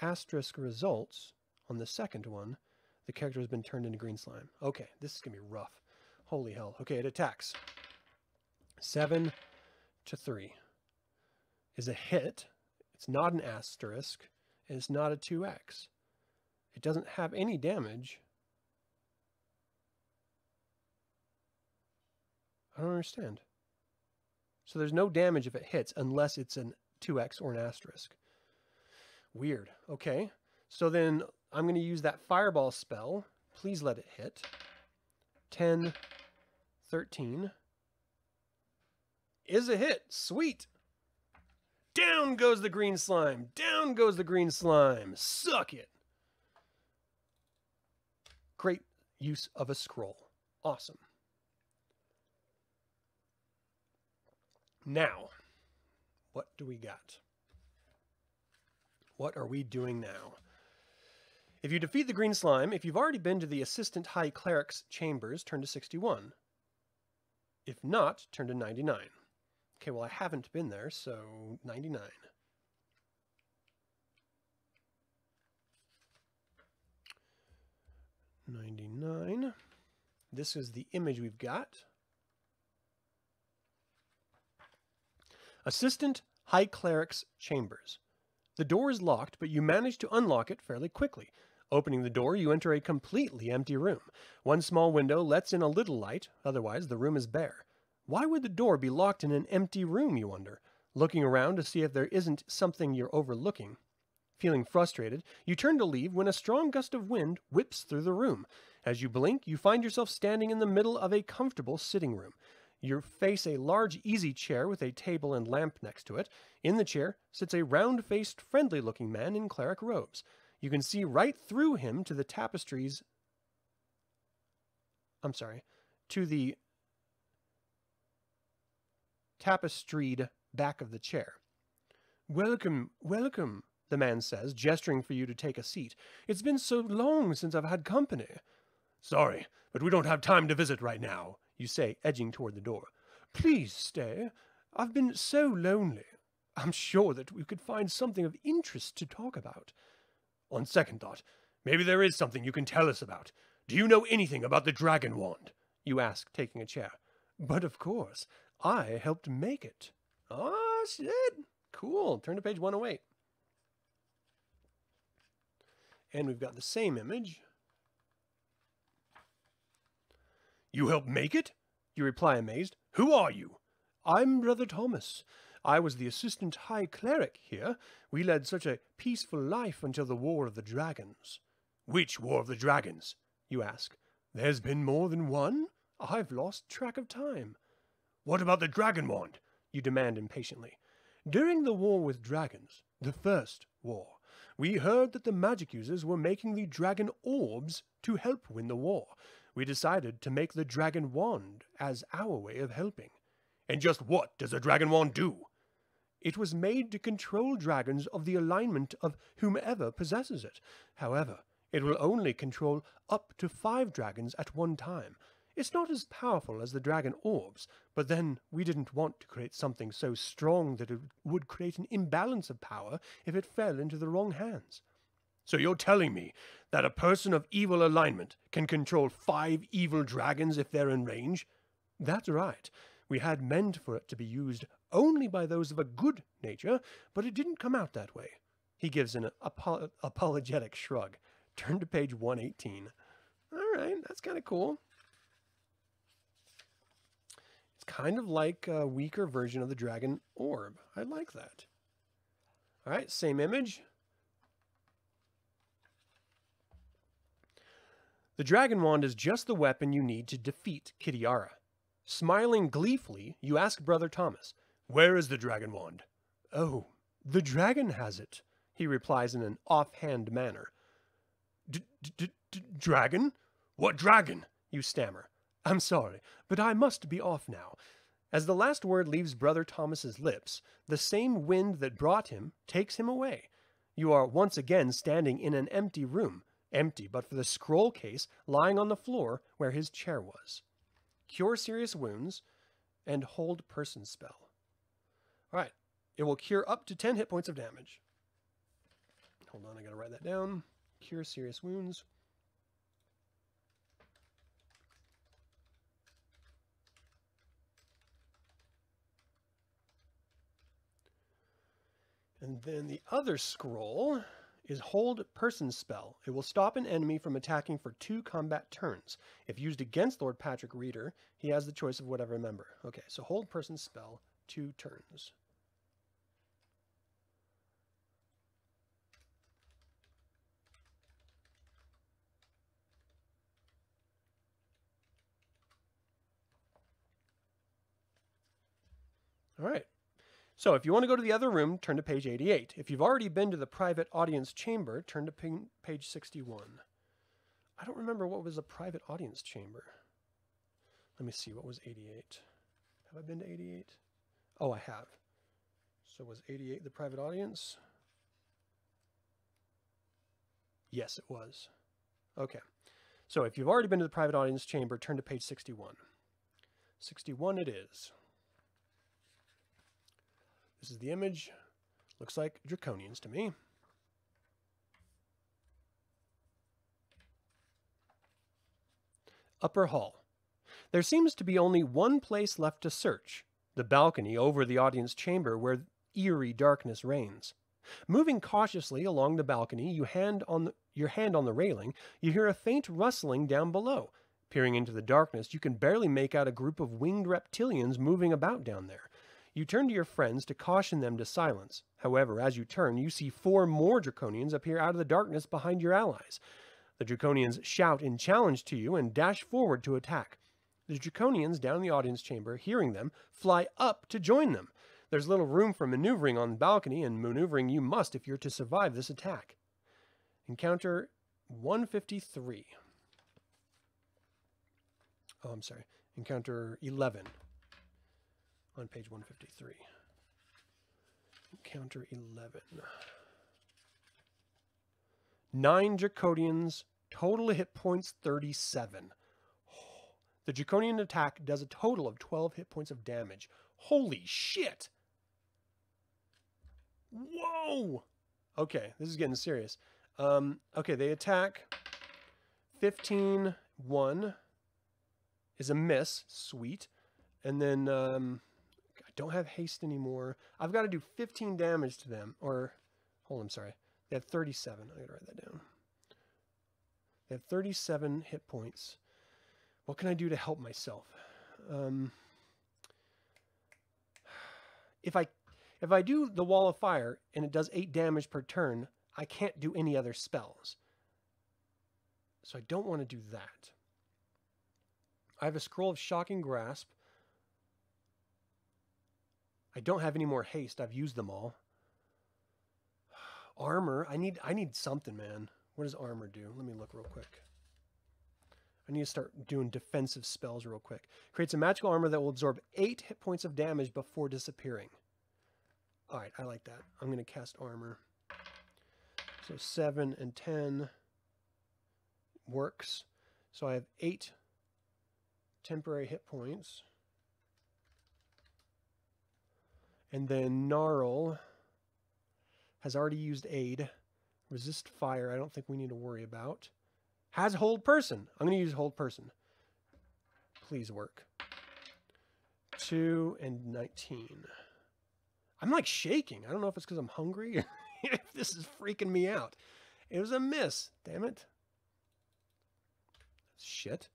asterisk results on the second one, the character has been turned into green slime. Okay, this is going to be rough. Holy hell. Okay, it attacks. Seven... to three is a hit. It's not an asterisk, and it's not a two X. It doesn't have any damage. I don't understand. So there's no damage if it hits unless it's a two X or an asterisk. Weird. Okay, so then I'm going to use that fireball spell. Please let it hit. ten, thirteen. Is a hit. Sweet. Down goes the green slime. Down goes the green slime. Suck it. Great use of a scroll. Awesome. Now, what do we got? What are we doing now? If you defeat the green slime, if you've already been to the Assistant High Cleric's chambers, turn to sixty-one. If not, turn to ninety-nine. Okay, well, I haven't been there, so ninety-nine. ninety-nine. This is the image we've got. Assistant High Cleric's chambers. The door is locked, but you manage to unlock it fairly quickly. Opening the door, you enter a completely empty room. One small window lets in a little light, otherwise the room is bare. Why would the door be locked in an empty room, you wonder? Looking around to see if there isn't something you're overlooking. Feeling frustrated, you turn to leave when a strong gust of wind whips through the room. As you blink, you find yourself standing in the middle of a comfortable sitting room. You face a large easy chair with a table and lamp next to it. In the chair sits a round-faced, friendly-looking man in cleric robes. You can see right through him to the tapestries... I'm sorry, to the... tapestried back of the chair. Welcome, welcome, the man says, gesturing for you to take a seat. It's been so long since I've had company. Sorry, but we don't have time to visit right now, you say, edging toward the door. Please stay. I've been so lonely. I'm sure that we could find something of interest to talk about. On second thought, maybe there is something you can tell us about. Do you know anything about the Dragonwand? You ask, taking a chair. But of course... I helped make it. Oh, shit. Cool. Turn to page one oh eight. And we've got the same image. You helped make it? You reply amazed. Who are you? I'm Brother Thomas. I was the assistant high cleric here. We led such a peaceful life until the War of the Dragons. Which War of the Dragons? You ask. There's been more than one. I've lost track of time. What about the Dragonwand? You demand impatiently. During the War with Dragons, the First War, we heard that the magic users were making the Dragon Orbs to help win the war. We decided to make the Dragon Wand as our way of helping. And just what does a Dragon Wand do? It was made to control dragons of the alignment of whomever possesses it. However, it will only control up to five dragons at one time. It's not as powerful as the Dragon Orbs, but then we didn't want to create something so strong that it would create an imbalance of power if it fell into the wrong hands. So you're telling me that a person of evil alignment can control five evil dragons if they're in range? That's right. We had meant for it to be used only by those of a good nature, but it didn't come out that way. He gives an apo- apologetic shrug. Turn to page one eighteen. All right, that's kind of cool. Kind of like a weaker version of the Dragon Orb. I like that. All right, same image. The Dragon Wand is just the weapon you need to defeat Kitiara. Smiling gleefully, you ask Brother Thomas, "Where is the Dragon Wand?" "Oh, the dragon has it," he replies in an offhand manner. "D-d-d-dragon? What dragon?" you stammer. "I'm sorry, but I must be off now." As the last word leaves Brother Thomas's lips, the same wind that brought him takes him away. You are once again standing in an empty room, empty but for the scroll case lying on the floor where his chair was. Cure serious wounds and hold person spell. All right, it will cure up to ten hit points of damage. Hold on, I gotta write that down. Cure serious wounds. And then the other scroll is Hold Person Spell. It will stop an enemy from attacking for two combat turns. If used against Lord Patrick Reader, he has the choice of whatever member. Okay, so Hold Person Spell, two turns. All right. So if you want to go to the other room, turn to page eighty-eight. If you've already been to the private audience chamber, turn to page sixty-one. I don't remember what was the private audience chamber. Let me see, what was eighty-eight? Have I been to eighty-eight? Oh, I have. So was eighty-eight the private audience? Yes, it was. Okay. So if you've already been to the private audience chamber, turn to page sixty-one. sixty-one it is. This is the image. Looks like draconians to me. Upper hall. There seems to be only one place left to search, the balcony over the audience chamber where eerie darkness reigns. Moving cautiously along the balcony, you hand on the, your hand on the railing, you hear a faint rustling down below. Peering into the darkness, you can barely make out a group of winged reptilians moving about down there. You turn to your friends to caution them to silence. However, as you turn, you see four more draconians appear out of the darkness behind your allies. The draconians shout in challenge to you and dash forward to attack. The draconians down in the audience chamber, hearing them, fly up to join them. There's little room for maneuvering on the balcony, and maneuvering you must if you're to survive this attack. Encounter one fifty-three. Oh, I'm sorry. Encounter eleven. On page one fifty-three. Encounter eleven. Nine draconians, total hit points thirty-seven. Oh, the draconian attack does a total of twelve hit points of damage. Holy shit! Whoa! Okay, this is getting serious. Um, okay, they attack. fifteen, one is a miss. Sweet. And then, um... don't have haste anymore. I've got to do fifteen damage to them. Or, hold on, I'm sorry. They have thirty-seven. I gotta write that down. They have thirty-seven hit points. What can I do to help myself? Um, if I if I do the Wall of Fire and it does eight damage per turn, I can't do any other spells. So I don't want to do that. I have a Scroll of Shocking Grasp. I don't have any more haste. I've used them all. Armor. I need I need something, man. What does armor do? Let me look real quick. I need to start doing defensive spells real quick. Creates a magical armor that will absorb eight hit points of damage before disappearing. All right, I like that. I'm going to cast armor. So seven and ten works. So I have eight temporary hit points. And then Gnarl has already used aid. Resist fire, I don't think we need to worry about. Has hold person. I'm going to use hold person. Please work. two and nineteen. I'm like shaking. I don't know if it's because I'm hungry or if this is freaking me out. It was a miss. Damn it. Shit.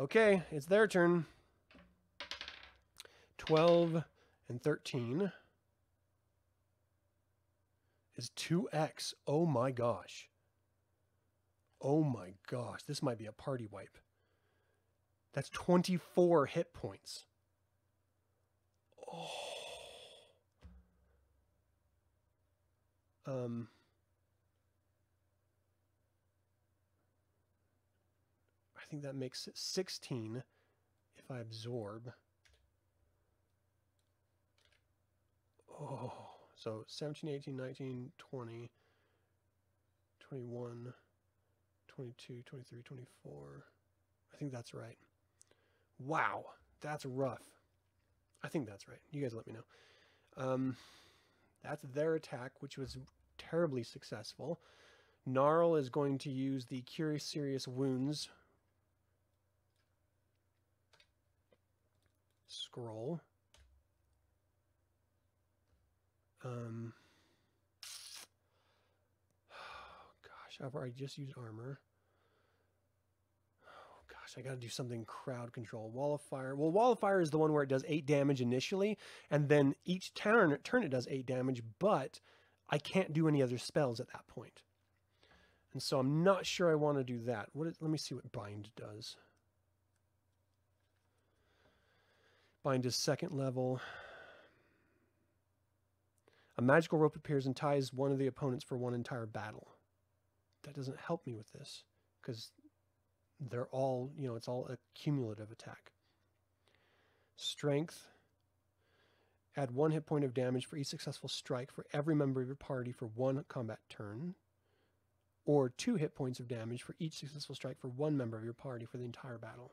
Okay, it's their turn. twelve and thirteen is two X. Oh my gosh. Oh my gosh. This might be a party wipe. That's twenty-four hit points. Oh. Um. I think that makes it sixteen if I absorb. Oh. So seventeen, eighteen, nineteen, twenty, twenty-one, twenty-two, twenty-three, twenty-four. I think that's right. Wow, that's rough. I think that's right. You guys let me know. Um, that's their attack, which was terribly successful. Gnarl is going to use the Cure Serious Wounds scroll. Um... I've already just used armor. Oh gosh, I gotta do something crowd control. Wall of Fire. Well, Wall of Fire is the one where it does eight damage initially, and then each turn, turn it does eight damage, but I can't do any other spells at that point. And so I'm not sure I want to do that. What is, let me see what Bind does. Bind is second level. A magical rope appears and ties one of the opponents for one entire battle. That doesn't help me with this because they're all, you know, it's all a cumulative attack. Strength. Add one hit point of damage for each successful strike for every member of your party for one combat turn, or two hit points of damage for each successful strike for one member of your party for the entire battle.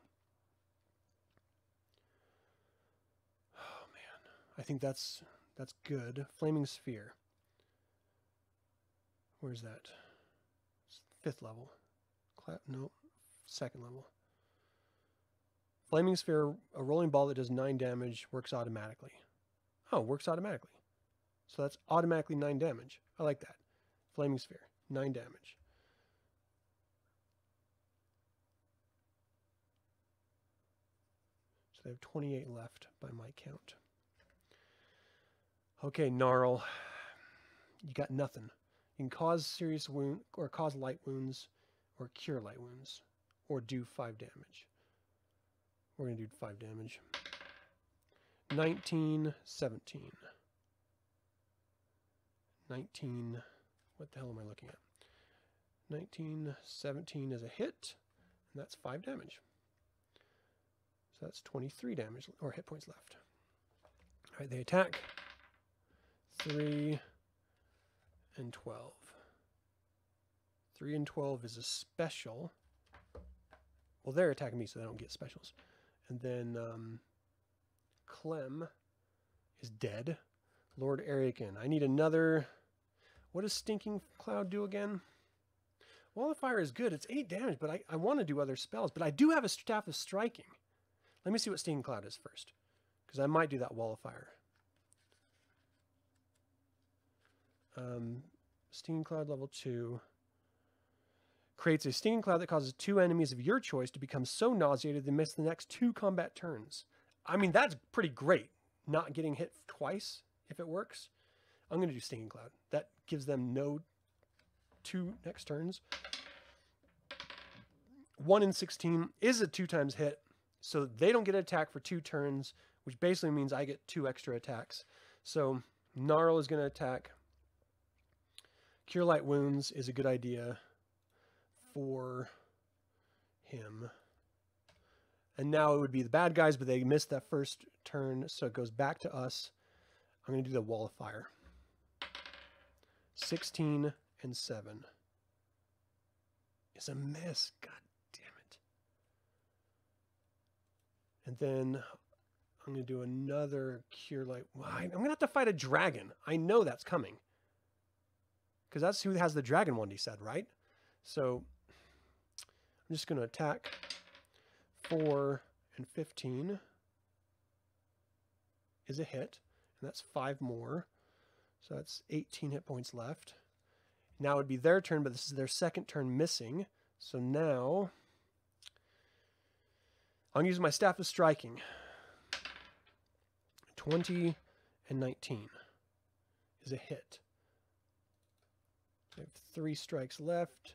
Oh man, I think that's that's good. Flaming Sphere. Where's that? Fifth level. No, second level. Flaming Sphere, a rolling ball that does nine damage, works automatically. Oh, works automatically. So that's automatically nine damage. I like that. Flaming Sphere, nine damage. So they have twenty-eight left by my count. Okay, Gnarl. You got nothing. You can cause serious wound, or cause light wounds, or cure light wounds, or do five damage. We're going to do five damage. nineteen, seventeen. nineteen, what the hell am I looking at? nineteen, seventeen is a hit, and that's five damage. So that's twenty-three damage, or hit points left. All right, they attack. three and twelve. three and twelve is a special. Well, they're attacking me, so they don't get specials. And then um, Clem is dead. Lord Ariakan. I need another... What does Stinking Cloud do again? Wall of Fire is good. It's eight damage, but I, I want to do other spells. But I do have a Staff of Striking. Let me see what Stinking Cloud is first, because I might do that Wall of Fire. Um, Stinging Cloud level two creates a Stinging Cloud that causes two enemies of your choice to become so nauseated they miss the next two combat turns. I mean, that's pretty great. Not getting hit twice if it works. I'm going to do Stinging Cloud. That gives them no two next turns. one in sixteen is a two times hit, so they don't get an attack for two turns, which basically means I get two extra attacks. So Gnarl is going to attack. Cure Light Wounds is a good idea for him. And now it would be the bad guys, but they missed that first turn, so it goes back to us. I'm going to do the Wall of Fire. sixteen and seven. It's a miss. God damn it. And then I'm going to do another Cure Light. I'm going to have to fight a dragon. I know that's coming. Because that's who has the dragon wand, he said, right? So I'm just going to attack four and fifteen is a hit. And that's five more. So that's eighteen hit points left. Now it would be their turn, but this is their second turn missing. So now I'm going to use my Staff of Striking. twenty and nineteen is a hit. They have three strikes left.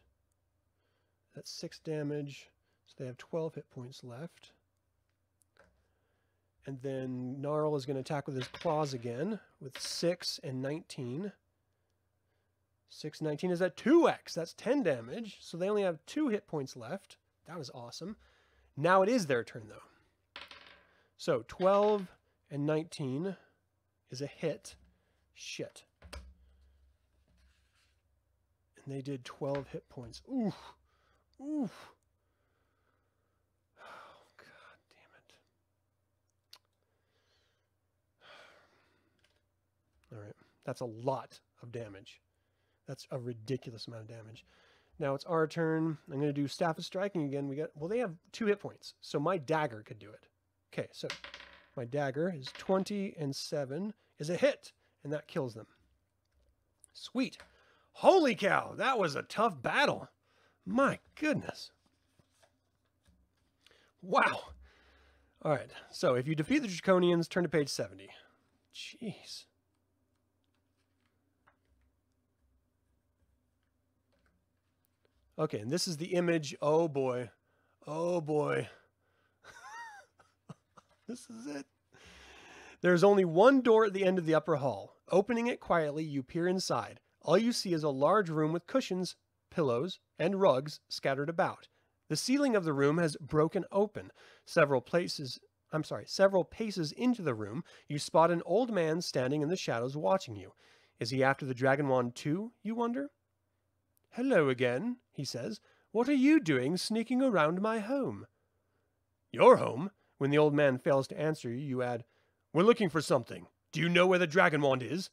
That's six damage. So they have twelve hit points left. And then Gnarl is going to attack with his claws again with six and nineteen. six and nineteen is at two X. That's ten damage. So they only have two hit points left. That was awesome. Now it is their turn, though. So twelve and nineteen is a hit. Shit. And they did twelve hit points. Oof. Oof. Oh, God damn it. All right. That's a lot of damage. That's a ridiculous amount of damage. Now it's our turn. I'm going to do Staff of Striking again. We got, well, they have two hit points, so my dagger could do it. Okay, so my dagger is twenty and seven is a hit, and that kills them. Sweet. Holy cow, that was a tough battle. My goodness. Wow. All right, so if you defeat the Draconians, turn to page seventy. Jeez. Okay, and this is the image. Oh, boy. Oh, boy. This is it. There's only one door at the end of the upper hall. Opening it quietly, you peer inside. All you see is a large room with cushions, pillows, and rugs scattered about. The ceiling of the room has broken open. Several places... I'm sorry, several paces into the room, you spot an old man standing in the shadows watching you. Is he after the Dragonwand too, you wonder? Hello again, he says. What are you doing sneaking around my home? Your home? When the old man fails to answer you, you add, We're looking for something. Do you know where the dragon wand is?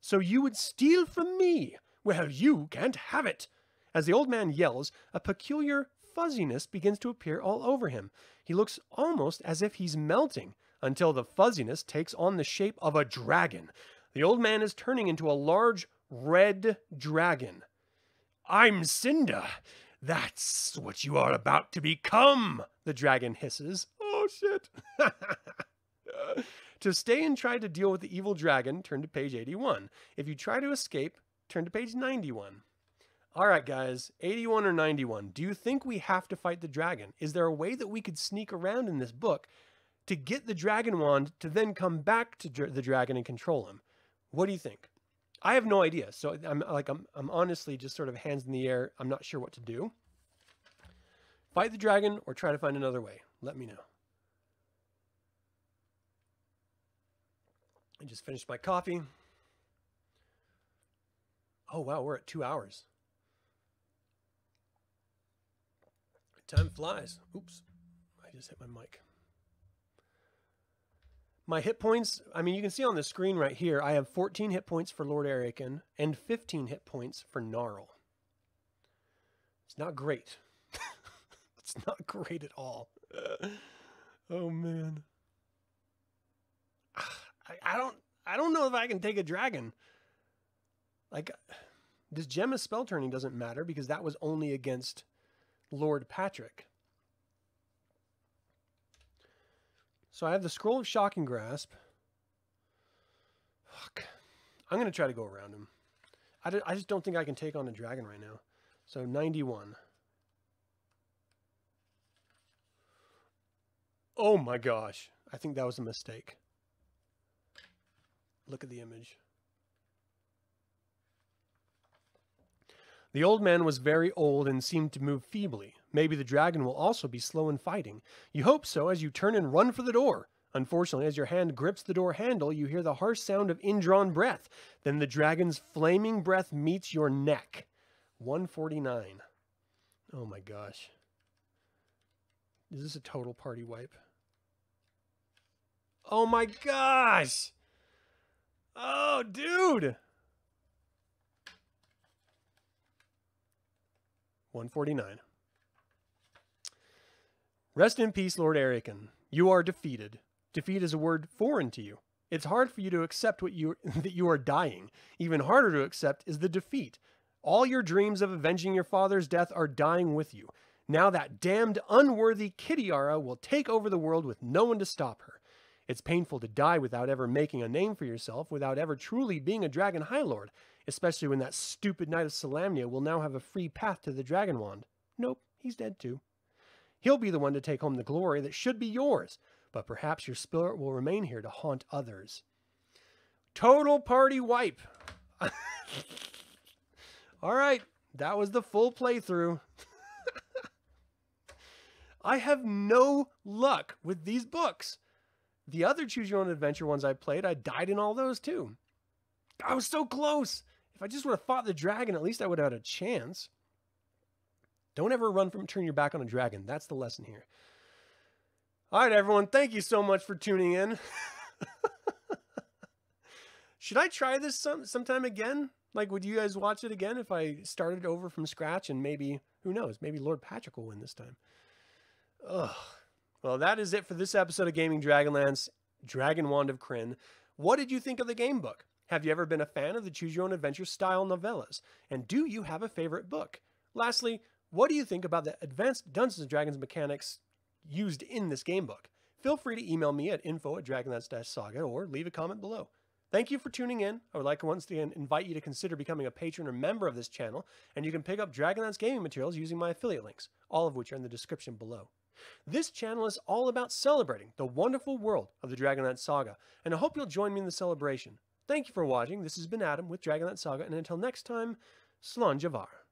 So you would steal from me? Well, you can't have it. As the old man yells, a peculiar fuzziness begins to appear all over him. He looks almost as if he's melting, until the fuzziness takes on the shape of a dragon. The old man is turning into a large red dragon. I'm Cinder. That's what you are about to become, the dragon hisses. Oh, shit. To stay and try to deal with the evil dragon, turn to page eighty-one. If you try to escape, turn to page ninety-one. All right, guys, eighty-one or ninety-one. Do you think we have to fight the dragon? Is there a way that we could sneak around in this book to get the dragon wand to then come back to dr- the dragon and control him? What do you think? I have no idea. So I'm like, I'm, I'm honestly just sort of hands in the air. I'm not sure what to do. Fight the dragon or try to find another way. Let me know. I just finished my coffee. Oh, wow. We're at two hours. Time flies. Oops. I just hit my mic. My hit points, I mean, you can see on the screen right here, I have fourteen hit points for Lord Ariakan and fifteen hit points for Gnarl. It's not great. It's not great at all. Uh, oh, man. I, I don't I don't know if I can take a dragon. Like, this Gemma's spell turning doesn't matter because that was only against Lord Patrick. So I have the Scroll of Shocking Grasp. Fuck. I'm going to try to go around him. I, d I just don't think I can take on a dragon right now. So ninety-one. Oh my gosh. I think that was a mistake. Look at the image. The old man was very old and seemed to move feebly. Maybe the dragon will also be slow in fighting. You hope so as you turn and run for the door. Unfortunately, as your hand grips the door handle, you hear the harsh sound of indrawn breath. Then the dragon's flaming breath meets your neck. one forty-nine. Oh my gosh. Is this a total party wipe? Oh my gosh! Oh, dude! one forty-nine. Rest in peace, Lord Ariakan. You are defeated. Defeat is a word foreign to you. It's hard for you to accept what you that you are dying. Even harder to accept is the defeat. All your dreams of avenging your father's death are dying with you. Now that damned unworthy Kitiara will take over the world with no one to stop her. It's painful to die without ever making a name for yourself, without ever truly being a Dragon Highlord, especially when that stupid Knight of Solamnia will now have a free path to the Dragonwand. Nope, he's dead too. He'll be the one to take home the glory that should be yours, but perhaps your spirit will remain here to haunt others. Total party wipe. All right, that was the full playthrough. I have no luck with these books. The other Choose Your Own Adventure ones I played, I died in all those too. I was so close. If I just would have fought the dragon, at least I would have had a chance. Don't ever run from turn your back on a dragon. That's the lesson here. All right, everyone. Thank you so much for tuning in. Should I try this some, sometime again? Like, would you guys watch it again if I started over from scratch? And maybe, who knows, maybe Lord Patrick will win this time. Ugh. Well, that is it for this episode of Gaming Dragonlance, Dragonwand of Krynn. What did you think of the game book? Have you ever been a fan of the Choose Your Own Adventure style novellas? And do you have a favorite book? Lastly, what do you think about the Advanced Dungeons and Dragons mechanics used in this game book? Feel free to email me at info at dragonlance dash saga or leave a comment below. Thank you for tuning in. I would like to once again invite you to consider becoming a patron or member of this channel, and you can pick up Dragonlance gaming materials using my affiliate links, all of which are in the description below. This channel is all about celebrating the wonderful world of the Dragonlance Saga, and I hope you'll join me in the celebration. Thank you for watching. This has been Adam with Dragonlance Saga, and until next time, Slán Javar.